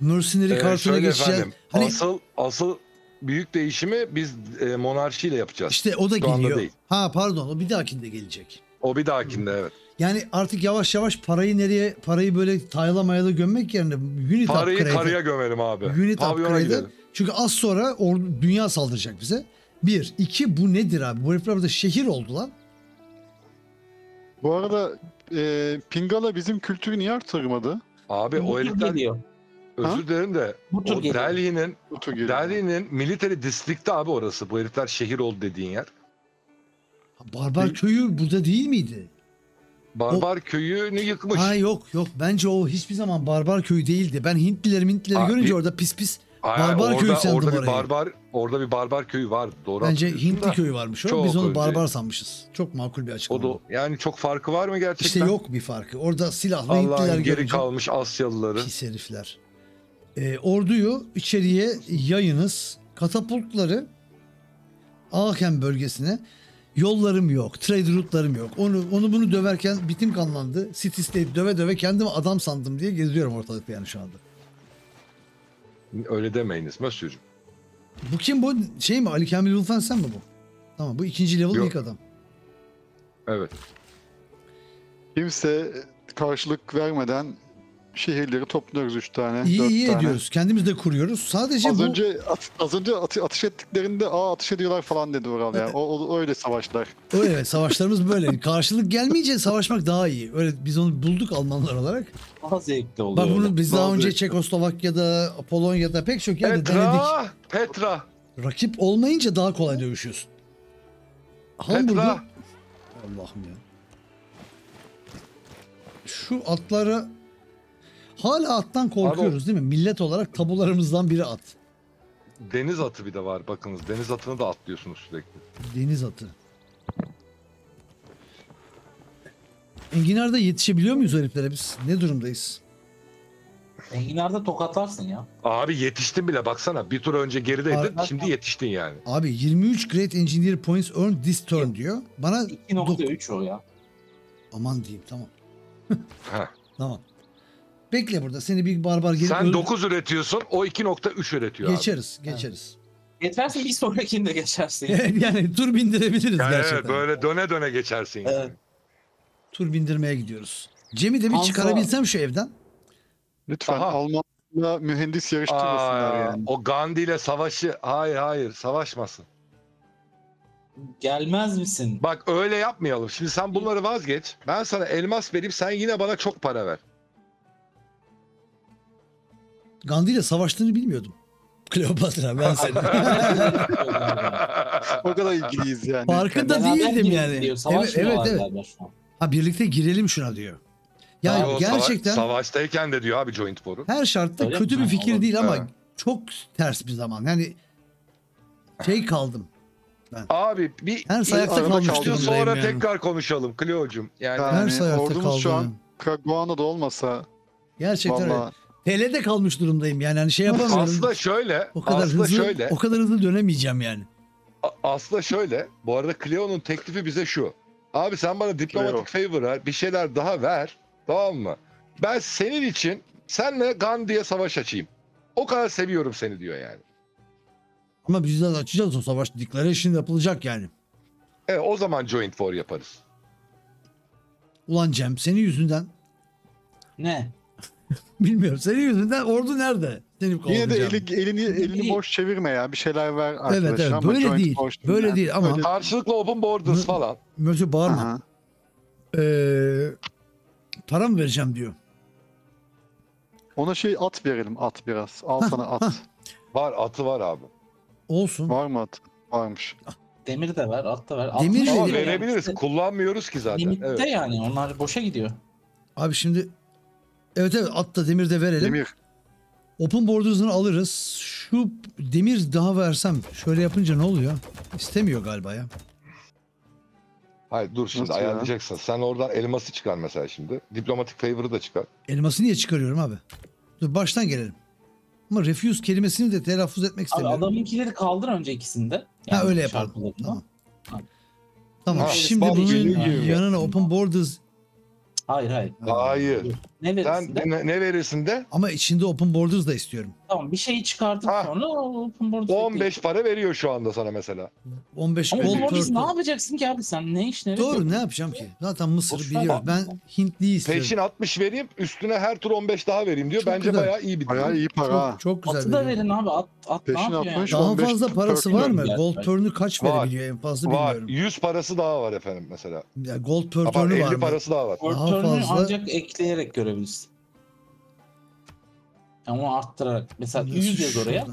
Mercenary kartına geçeceğiz. Hani... Asıl büyük değişimi biz monarşiyle yapacağız. İşte o da geliyor. Ha pardon, o bir dahakinde gelecek. O bir dahakinde evet. Yani artık yavaş yavaş parayı böyle tayla mayalı gömmek yerine unit parayı upgrade'e. Parayı karaya gömelim abi. Unit upgrade'e. Çünkü az sonra dünya saldıracak bize. 1, 2 bu nedir abi? Bu herifler burada şehir oldu lan. Bu arada Pingala bizim kültürü niye artırmadı? Abi o elitler... Özür dilerim de o Delhi'nin military district'te abi orası. Bu herifler şehir oldu dediğin yer. Barbar köyü burada değil miydi? Barbar köyünü yıkmış. Ha yok bence o hiçbir zaman barbar köyü değildi. Ben Hintlileri görünce orada pis Barbar köyü sandım orada bir barbar, orada bir barbar köyü vardı. Doğru. Bence Hintli köyü varmış o. Biz onu barbar sanmışız. Çok makul bir açıklama. O da, yani çok farkı var mı gerçekten? İşte yok bir farkı. Orada silahlı Hintliler geri kalmış Asyalıları. Pis herifler. Orduyu içeriye yayınız. Katapultları Aachen bölgesine. Yollarım yok. Trade route'larım yok. Onu bunu döverken bitim kanlandı. City state döve döve kendimi adam sandım diye geziyorum ortalıkta yani şu anda. Öyle demeyiniz Mösyö'cüğüm. Bu kim bu? Şey mi? Ali Kamil Wulfensen mi bu? Tamam, bu ikinci level yok. İlk adam. Evet. Kimse karşılık vermeden şehirleri topluyoruz 3 tane. İyi tane ediyoruz. Kendimiz de kuruyoruz. Sadece az bu... Az önce atış ettiklerinde "Aa, atış ediyorlar" falan dedi Ural ya. O öyle savaşlar. Öyle savaşlarımız böyle. Karşılık gelmeyince savaşmak daha iyi. Öyle biz onu bulduk Almanlar olarak. Daha zevkli oluyor. Bak bunu biz daha önce Çekoslovakya'da, Polonya'da pek çok yerde denedik. Petra. Rakip olmayınca daha kolay dövüşüyorsun. Hamburg'da. Allah'ım ya. Şu atlara hala attan korkuyoruz abi, değil mi? Millet olarak tabularımızdan biri at. Deniz atı bir de var, bakınız. Deniz atını da atlıyorsunuz sürekli. Deniz atı. Enginar'da yetişebiliyor muyuz heriflere biz? Ne durumdayız? Enginar'da tokatlarsın ya. Abi yetiştin bile baksana. Bir tur önce gerideydin, şimdi yetiştin yani. Abi 23 Great Engineer Points earned this turn diyor. Bana 2.3 o ya. Aman diyeyim, tamam. Tamam. Bekle burada, seni bir barbar gelip... Sen 9 üretiyorsun, o 2.3 üretiyor. Geçeriz, abi. Geçeriz. Yetersin, bir sonrakini de geçersin. Yani, yani tur bindirebiliriz yani gerçekten. Evet, böyle döne döne geçersin. Evet. Yani. Tur bindirmeye gidiyoruz. Cem'i de bir çıkarabilsem şu evden. Lütfen Almanla mühendis yarıştırmasınlar yani. O Gandhi ile savaşı, hayır savaşmasın. Gelmez misin? Bak öyle yapmayalım. Şimdi sen bunları vazgeç. Ben sana elmas vereyim, sen yine bana çok para ver. Gandhi ile savaştığını bilmiyordum. Kleopatra, ben seni. O kadar ilgiliyiz yani. Farkında değildim yani. Evet. Ha, birlikte girelim şuna diyor. Yani abi, gerçekten. Savaştayken de diyor abi Joint War'u. Her şartta öyle kötü bir fikir değil ama çok ters bir zaman. Yani şey kaldım. Ben. Abi bir her sayakta kalmıştım. Sonra yani tekrar konuşalım Cleo'cum. Yani her sayakta kaldım. Şu an Kaguana'da olmasa. Gerçekten vallahi... TL'de kalmış durumdayım yani, hani şey yapamıyorum. Aslında şöyle, o kadar hızlı dönemeyeceğim yani. Aslında şöyle, bu arada Cleo'nun teklifi bize şu. Abi sen bana diplomatik favor'a bir şeyler daha ver, tamam mı? Ben senin için senle Gandhi'ye savaş açayım. O kadar seviyorum seni diyor yani. Ama biz de açacağız o savaş, declaration yapılacak yani. Evet, o zaman joint war yaparız. Ulan Cem, senin yüzünden. Ne? Bilmiyorum. Senin yüzünden ordu nerede? Yine de elini boş çevirme ya. Bir şeyler ver arkadaşlar. Evet, ama böyle değil. Böyle yani değil ama. Karşılıklı open borders falan. Mözü bağırma. Para mı vereceğim diyor. Ona şey at verelim. At biraz. Al sana at. Var, atı var abi. Olsun. Var mı at? Varmış. Demir de var, at da var. Demir de verebiliriz. Yani. Kullanmıyoruz ki zaten. Demirde evet. Yani. Onlar boşa gidiyor. Abi şimdi Evet at da demir de verelim. Demir. Open borders'ını alırız. Şu demir daha versem, şöyle yapınca ne oluyor? İstemiyor galiba ya. Hayır dur şimdi, ayarlayacaksın. Sen oradan elması çıkar mesela şimdi. Diplomatic favor'ı da çıkar. Elması niye çıkarıyorum abi? Dur baştan gelelim. Ama refuse kelimesini de telaffuz etmek istemiyorum. Abi adamınkileri kaldır önce ikisinde. Yani öyle yapalım. Tamam. Ha, şimdi bunun yanına open borders... Hayır. Ne verirsin de? Ne verirsin de? Ama içinde open borders da istiyorum. Tamam, bir şeyi çıkartıp sonra open borders. 15 para veriyor şu anda sana mesela. 15 borders ne yapacaksın ki abi sen? Ne iş ne? Doğru, ne yapacağım ki? Zaten Mısır'ı biliyorum. Ben Hintli istiyorum. Peşin 60 vereyim, üstüne her tur 15 daha vereyim diyor. Çok bence güzel. Bayağı iyi bir para. Bayağı iyi para. Çok güzel. Atı da verin abi. At ne yapıyor? 60, yani? Daha fazla parası var mı? Gold turn'u kaç verebiliyor en fazla bilmiyorum. 100 parası daha var efendim mesela. Ya gold turn'u var mı? 50 parası daha var. Turnu ancak ekleyerek görebilirsin. Ama yani arttırarak. Mesela 100 yaz oraya.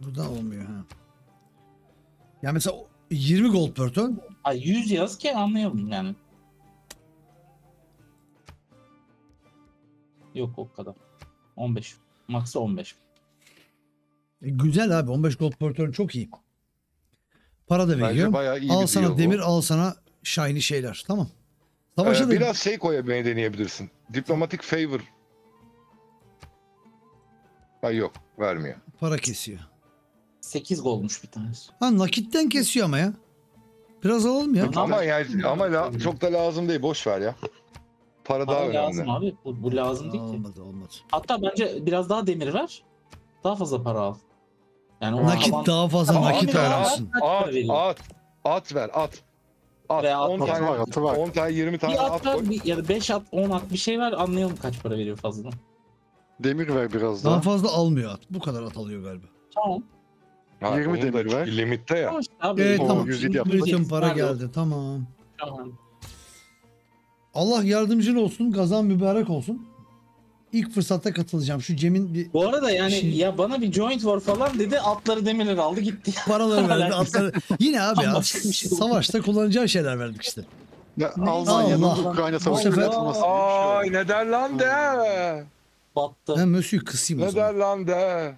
Buradan olmuyor ha. Yani mesela 20 gold per turn. 100 yaz ki anlayalım yani. Yok o kadar. 15. Max 15. Güzel abi, 15 gold portörün çok iyi. Para da veriyor. Al sana demir, al sana shiny şeyler. Tamam. Savaşa da... Biraz şey koymayı deneyebilirsin. Diplomatic favor. Hayır, yok vermiyor. Para kesiyor. 8 goldmuş bir tanesi. Ha, nakitten kesiyor ama ya. Biraz alalım ya. Ama yani, ama çok da lazım değil, boş ver ya. Para daha lazım önemli. Abi bu lazım değil ki. Olmadı, olmadı. Hatta bence biraz daha demir ver. Daha fazla para al. Yani nakit havan... daha fazla tamam, nakit alırsın. At ver, at. At 10 tane, 10 tane 20 tane bir at ver, ya da 5 at, 10 at bir şey ver, anlayalım kaç para veriyor fazla. Demir ver biraz daha. Daha fazla almıyor at. Bu kadar at alıyor galiba. Tamam. Ha, 20 demir ver. Limitte ya. Abi, tamam. 107 yaptım. Para geldi. Tamam. Tamam. Allah yardımcın olsun. Kazan mübarek olsun. İlk fırsatta katılacağım. Şu Cem'in bir... Bu arada yani şey... ya bana bir joint war falan dedi. Atları demirleri aldı gitti. Paraları verdi. Atları... Yine abi ya. Savaşta kullanacağı şeyler verdik işte. Ya, Almanya'nın Ukrayna savaşı katılması. Ay Nederlanda. Battı. Ben Mösyü kısayım o zaman. Nederlanda.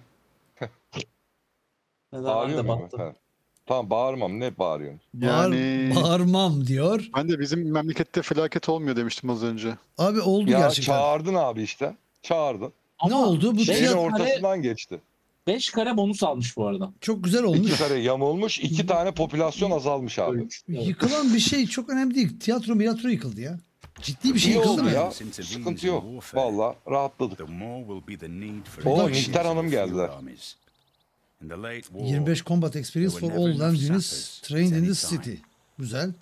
Bağırıyor mu? Tamam, bağırmam. Ne bağırıyorsun? Yani... Bağırmam diyor. Ben de bizim memlekette felaket olmuyor demiştim az önce. Abi oldu ya, gerçekten. Çağırdın abi işte. Çağırdın. Ama ne oldu? Bu şeyin ortasından geçti. 5 kare bonus almış bu arada. Çok güzel olmuş. 2 kare yamulmuş. 2 tane popülasyon azalmış abi. Yıkılan bir şey çok önemli değil. Tiyatro yıkıldı ya. Ciddi bir şey yıkıldı mı ya? Sıkıntı yok. Valla rahatladık. O Nihter Hanım geldiler. 25 combat experience for all land units trained in the city. Güzel.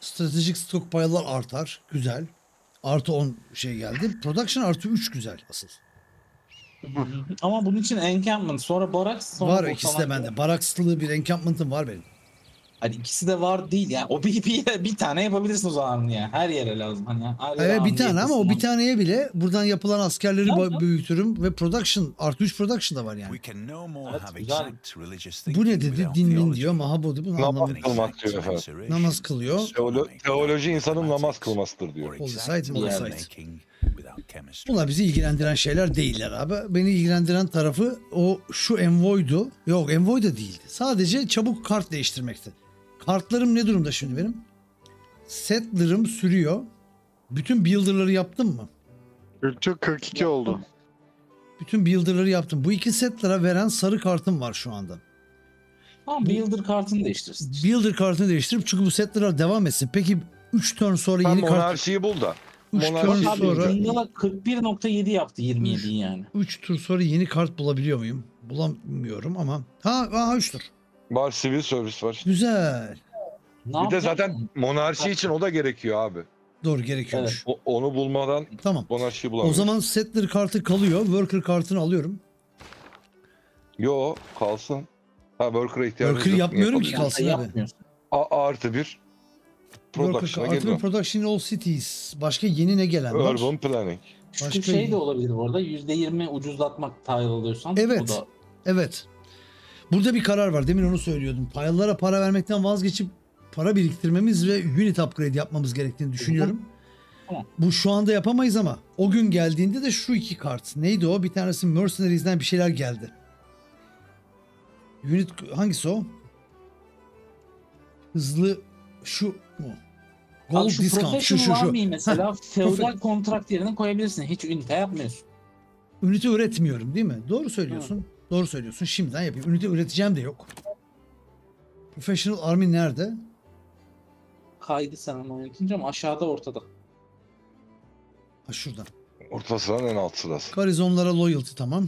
Stratejik stockpile'lar artar. Güzel. Artı 10 şey geldi. Production artı 3 güzel asıl. Ama bunun için encampment, sonra barracks, sonra... Var, ikisi de bende. Barracks'lı bir encampment'ım var benim. Hani ikisi de var değil yani. O bir tane yapabilirsin o zaman ya. Her yere lazım hani. Evet, bir tane ama o bir taneye bile buradan yapılan askerleri büyütürüm ve production artı 3 production da var yani. Evet, bu ne dedi? Din diyor, mahabodu bunu anlamadım. Namaz kılıyor. Teoloji insanın namaz kılmasıdır diyor. Bunlar bizi ilgilendiren şeyler değiller abi. Beni ilgilendiren tarafı o şu envoydu. Yok, envoy da değildi. Sadece çabuk kart değiştirmekti. Kartlarım ne durumda şimdi benim? Settler'ım sürüyor. Bütün builder'ları yaptım mı? 42 oldu. Bütün builder'ları yaptım. Bu iki settler'a veren sarı kartım var şu anda. Tamam, builder kartını değiştirsin. Builder kartını değiştirip çünkü bu settler'a devam etsin. Peki 3 turn sonra yeni kart... Monarşiyi bul da. 3 tur sonra... 41.7 yaptı 27 yani. 3 tur sonra yeni kart bulabiliyor muyum? Bulamıyorum ama... Ha 3 tur. Var, civil service var. Güzel. Bir de zaten monarşi için o da gerekiyor abi. Doğru, gerekiyormuş. Evet. Onu bulmadan tamam. Monarşiyi bulamıyoruz. O zaman settler kartı kalıyor. Worker kartını alıyorum. Yo, kalsın. Ha, worker'a ihtiyacımız yok. Worker yapmıyorum ki kalsın abi. Artı 1. Artı production all cities. Başka yeni ne gelen var? Urban planning. Başka şey de olabilir bu arada. %20 ucuzlatmak tahil oluyorsan. Evet. Da... Evet. Burada bir karar var. Demin onu söylüyordum. Paylara para vermekten vazgeçip para biriktirmemiz ve unit upgrade yapmamız gerektiğini düşünüyorum. Tamam. Bu şu anda yapamayız ama o gün geldiğinde de şu iki kart. Neydi o? Bir tanesi mercenaries'den bir şeyler geldi. Unit hangisi o? Hızlı şu mu? Gold şu discount şu. Var mı mesela? Feodal kontrakt yerine koyabilirsin. Hiç ünite yapmıyorsun. Ünite üretmiyorum değil mi? Doğru söylüyorsun. Hı. Doğru söylüyorsun. Şimdiden yapayım. Ünite üreteceğim de yok. Professional Army nerede? Kaydı sen oynatınca ama aşağıda ortada. Ha, şurada. Orta sıranın en alt sırası. Garrizonlara loyalty tamam.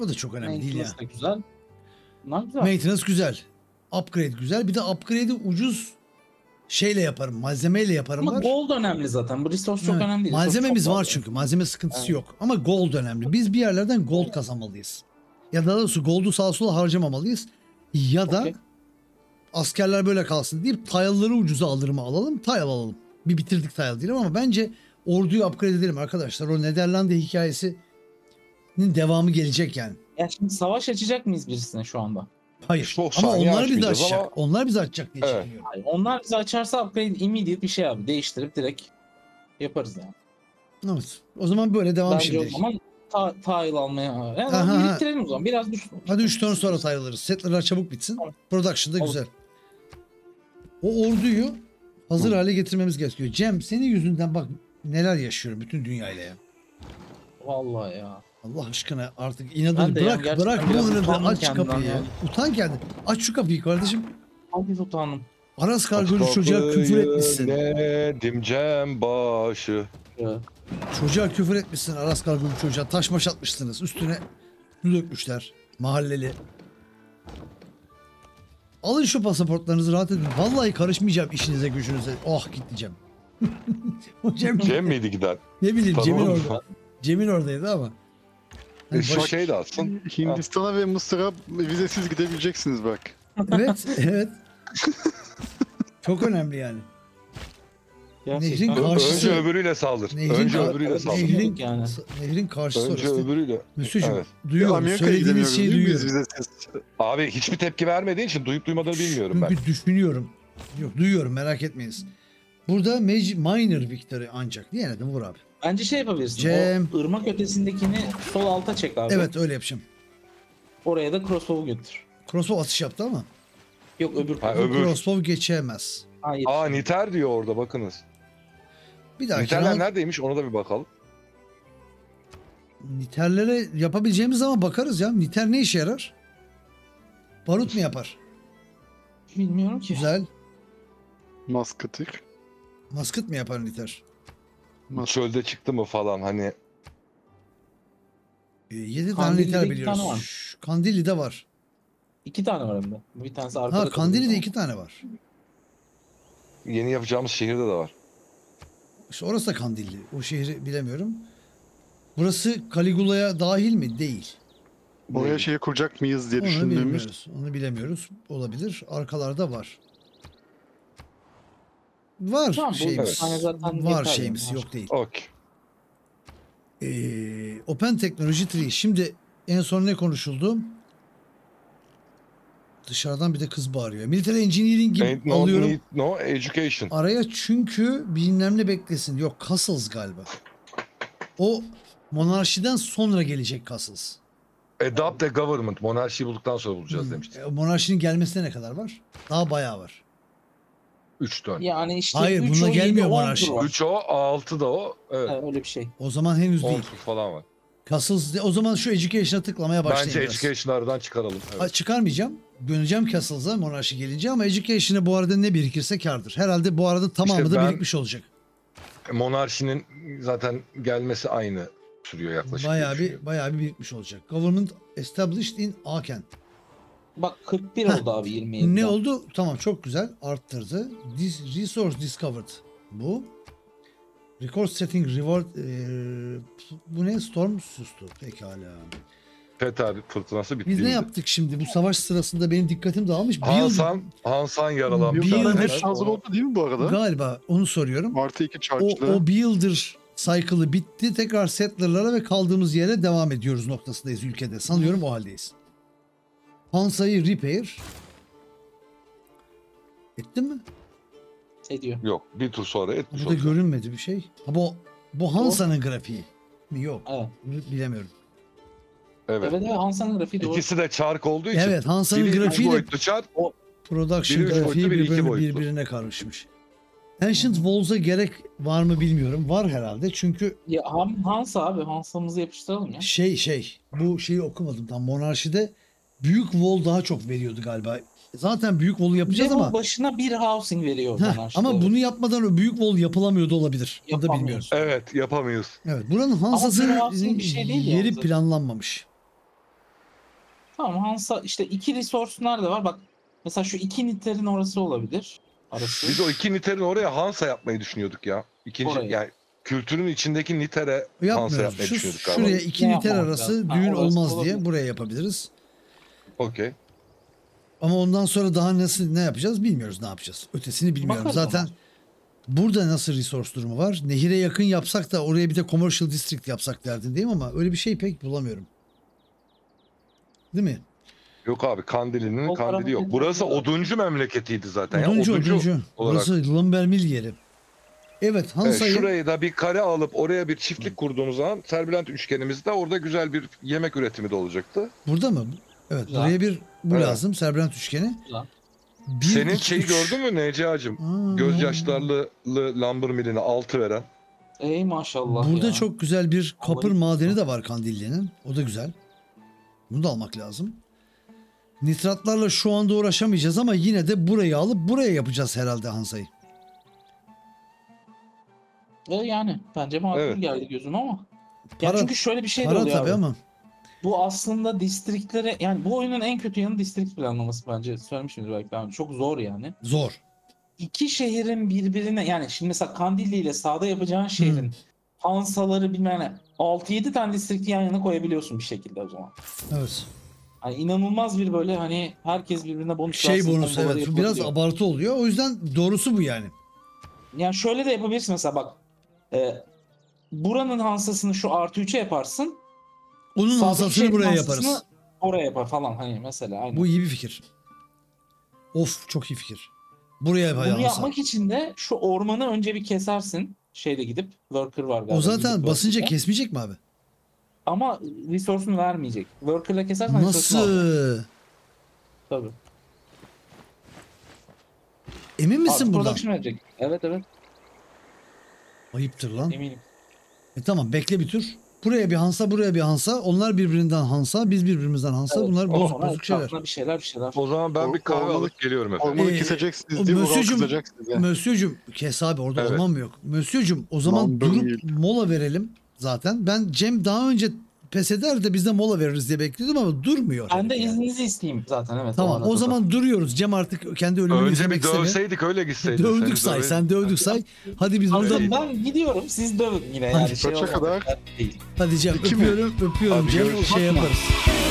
O da çok önemli değil ya. Maintenance güzel. Maintenance güzel. Upgrade güzel. Bir de upgrade'i ucuz şeyle yaparım, malzemeyle yaparım. Ama gold önemli zaten. Bu resource çok önemli değil. Malzememiz var çünkü. Malzeme sıkıntısı yok. Ama gold önemli. Biz bir yerlerden gold kazanmalıyız. Ya da doğrusu gold'u sağa sola harcamamalıyız. Ya da askerler böyle kalsın deyip tile'ları ucuza alırım alalım. Tile alalım. Bir bitirdik tile diyelim ama bence orduyu upgrade edelim arkadaşlar. O Nederlanda hikayesinin devamı gelecek yani. Ya şimdi savaş açacak mıyız birisine şu anda? Hayır. Ama onlar bizi açacak. Ama... Onlar bizi açacak diye düşünüyorum. Hayır, onlar bizi açarsa upgrade immediate bir şey abi. Değiştirip direkt yaparız yani. Evet. O zaman böyle devam şimdi. O zaman tahil almaya. Yani aha, biriktirelim o zaman. Biraz düşün. Hadi 3 ton sonra sayılırız. Settler'lar çabuk bitsin. Tamam. Production'da olur. Güzel. O orduyu hazır hale getirmemiz gerekiyor. Cem, senin yüzünden bak neler yaşıyorum bütün dünyayla ya. Vallahi ya. Allah aşkına artık inadını bırak. Ya, bırak bu önünde aç kapıyı. Ya. Utan kendin. Aç şu kapıyı kardeşim. Hadi utanım. Aras kargolu çocuğa küfür etmişsin. Dedim Cem başı. Evet. Çocuğa küfür etmişsin, Aras kargolu çocuğa taş maş atmışsınız. Üstüne dökmüşler mahalleli. Alın şu pasaportlarınızı, rahat edin. Vallahi karışmayacağım işinize gücünüze. Oh gideceğim. Cem miydi gider? Ne bileyim, tamam. Cem'in orada. Cem'in oradaydı ama. Hani şey de aslında. Hindistan'a ve Mısır'a vizesiz gidebileceksiniz bak. Evet, evet. Çok önemli yani. Nehrin karşısı. Önce öbürüyle saldır. Nehrin karşısı. Önce öbürüyle. Müslücüm, evet. Duyuyorum. Söylediğiniz şeyi duyuyorum. Abi hiçbir tepki vermediğin için duyup duymadığını bilmiyorum ben. Düşünüyorum. Yok, duyuyorum, merak etmeyiniz. Burada minor victory ancak. Niye dedim, vur abi. Bence şey yapabilirsin. Cem. O ırmak ötesindekini sol alta çek abi. Evet, öyle yapacağım. Oraya da crossbow'u götür. Crossbow atış yaptı ama. Yok, öbür crossbow geçemez. Aa, Niter diyor orada, bakınız. Bir daha Niterler neredeymiş ona da bir bakalım. Niterlere yapabileceğimiz zaman bakarız ya. Niter ne işe yarar? Barut mu yapar? Bilmiyorum ki. Güzel. Maskıtık. Maskıt mı yapar Niter? Çölde çıktı mı falan hani. 7 tane Niter biliyoruz. Kandilli'de var. 2 tane var hem de. Bir tanesi arkada. Ha, Kandilli'de 2 tane var. Yeni yapacağımız şehirde de var. İşte orası da Kandilli. O şehri bilemiyorum. Burası Caligula'ya dahil mi? Değil. Oraya şehir kuracak mıyız diye düşündüğümüz. Onu bilemiyoruz. Olabilir. Arkalarda var. Var tamam, şeyimiz. Evet. Var şeyimiz. Yok değil. Okay. Open Technology Tree. Şimdi en son ne konuşuldu? Dışarıdan bir de kız bağırıyor. Military Engineering gibi no, alıyorum. Need, no education. Araya çünkü bilmem ne beklesin. Yok, castles galiba. O monarşiden sonra gelecek castles. Adopt a government. Monarşiyi bulduktan sonra bulacağız demişti. Monarşinin gelmesine ne kadar var? Daha bayağı var. 3 tane. Yani işte hayır, bununla gelmiyor monarşi. 3 o, 6 da o. Evet. Yani öyle bir şey. O zaman henüz değil. 10 falan var. Castles, o zaman şu education'a tıklamaya başlayın. Bence education'lardan çıkaralım. Evet. Çıkarmayacağım. Döneceğim Castle'sa monarşi gelince, ama education'a bu arada ne birikirse kârdır. Herhalde bu arada tamamı işte da birikmiş olacak. Monarşinin zaten gelmesi aynı sürüyor yaklaşık. Bayağı bir birikmiş olacak. Government established in Aachen. Bak 41 oldu abi 27. Ne oldu? Tamam, çok güzel. Arttırdı. Resource discovered. Bu. Record setting reward. Bu ne? Storm sustu. Pekala. Evet abi, fırtınası bitti. Biz ne yaptık şimdi? Bu savaş sırasında benim dikkatim dağılmış. Hansan yaralanmış. Builder hazır oldu değil mi bu arada? Galiba onu soruyorum. Artı 2 çarçlı. O Builder cycle'ı bitti. Tekrar Settler'lara ve kaldığımız yere devam ediyoruz noktasındayız ülkede. Sanıyorum o haldeyiz. Hansa'yı repair. Ettin mi? Ediyor. Yok, bir tur sonra etmiş. Burada görünmedi bir şey. Ha, bu Hansa'nın grafiği mi? Yok. Evet. Bilemiyorum. Evet. Evet, Hansa'nın grafiği doğru. İkisi de çark olduğu için. Evet, Hansa'nın grafiği de çark. O production grafiği birbirine karışmış. Ancient Walls'a gerek var mı bilmiyorum. Var herhalde. Çünkü ya Hansa abi, Hansa'mızı yapıştıralım ya. Bu şeyi okumadım tam. Monarşide büyük wall daha çok veriyordu galiba. Zaten büyük wall'u yapacağız ama başına bir housing veriyor monarşi. Ama bunu yapmadan o büyük wall yapılamıyordu olabilir. Onu da bilmiyoruz. Evet, yapamıyoruz. Evet, buranın Hansa'sının yeri planlanmamış. Tamam, Hansa işte 2 resource nerede var? Bak mesela şu 2 Niter'in orası olabilir. Arası. Biz o 2 Niter'in oraya Hansa yapmayı düşünüyorduk ya. İkinci oraya. Yani kültürün içindeki Niter'e Hansa yapmayı düşünüyorduk. Şuraya 2 Niter arası düğün olmaz olabilir diye buraya yapabiliriz. Okey. Ama ondan sonra daha ne yapacağız bilmiyoruz, ne yapacağız. Ötesini bilmiyorum. Bakalım zaten ona. Burada nasıl resource durumu var? Nehire yakın yapsak da oraya bir de commercial district yapsak derdin değil mi, ama öyle bir şey pek bulamıyorum. Değil mi? Yok abi, Kandili yok. Burası oduncu memleketiydi zaten. Oduncu. Burası Lumber Mill yeri. Evet, Hansa'yı... Şurayı da bir kare alıp oraya bir çiftlik kurduğumuz zaman Serbülent üçgenimizde orada güzel bir yemek üretimi de olacaktı. Burada mı? Evet, lan. Buraya bir bu evet. lazım Serbülent üçgeni. Bir, senin iki, şeyi üç. Gördün mü Necacığım? Gözyaşlarlı Lumber Mill'ine 6 veren. Ey maşallah. Burada ya. Çok güzel bir copper madeni de var Kandilli'nin. O da güzel. Bunu da almak lazım. Nitratlarla şu anda uğraşamayacağız ama yine de burayı alıp buraya yapacağız herhalde Hansa'yı. Yani bence makul evet. geldi gözüme ama. Para, ya çünkü şöyle bir şey de oluyor tabii abi. Ama. Bu aslında distriktlere, yani bu oyunun en kötü yanı distrikt planlaması bence. Söylemişimdir belki daha önce. Çok zor yani. Zor. İki şehrin birbirine, yani şimdi mesela Kandilli ile sağda yapacağın şehrin Hansaları bilmem ne. 6-7 tane distrikti yan yana koyabiliyorsun bir şekilde o zaman. Evet. Yani inanılmaz bir böyle hani herkes birbirine bonus. Şey bonus evet. Biraz abartı oluyor. O yüzden doğrusu bu yani. Yani şöyle de yapabilirsin mesela bak. Buranın Hansasını şu +3'e yaparsın. Onun Hansasını buraya yaparız. Oraya yapar falan hani mesela. Aynen. Bu iyi bir fikir. Of çok iyi fikir. Buraya bunu yapmak için de şu ormanı önce bir kesersin. Şeyde gidip worker var galiba. O zaten basınca kesmeyecek mi abi? Ama resource'unu vermeyecek. Worker'la kesersen nasıl? Tabii. Emin misin bundan? Evet evet. Ayıptır lan. Eminim. Tamam bekle bir tür. Buraya bir Hansa, buraya bir Hansa. Onlar birbirinden Hansa, biz birbirimizden Hansa. Evet, bunlar bozuk şeyler. Bir şeyler. O zaman ben bir kahve alıp geliyorum efendim. Ormanı keseceksiniz değil mi? Ormanı keseceksiniz yani. Mösyöcüm, kes abi orada evet. olmam yok. Mösyöcüm o zaman London durup değil. Mola verelim zaten. Ben Cem daha önce pes eder de biz de mola veririz diye bekledim ama durmuyor. Ben de yani. İzninizi isteyeyim zaten evet. Tamam o zaman da. Duruyoruz. Cem artık kendi ölümünü izlemek istemiyor. Önce bir dövseydik öyle gitseydik. Dövdük say sen dövdük say. Hadi biz buradan. Ben gidiyorum siz dövün yine. Hadi yani. Şey kadar. Hadi Cem öpüyorum Cem şey yaparız.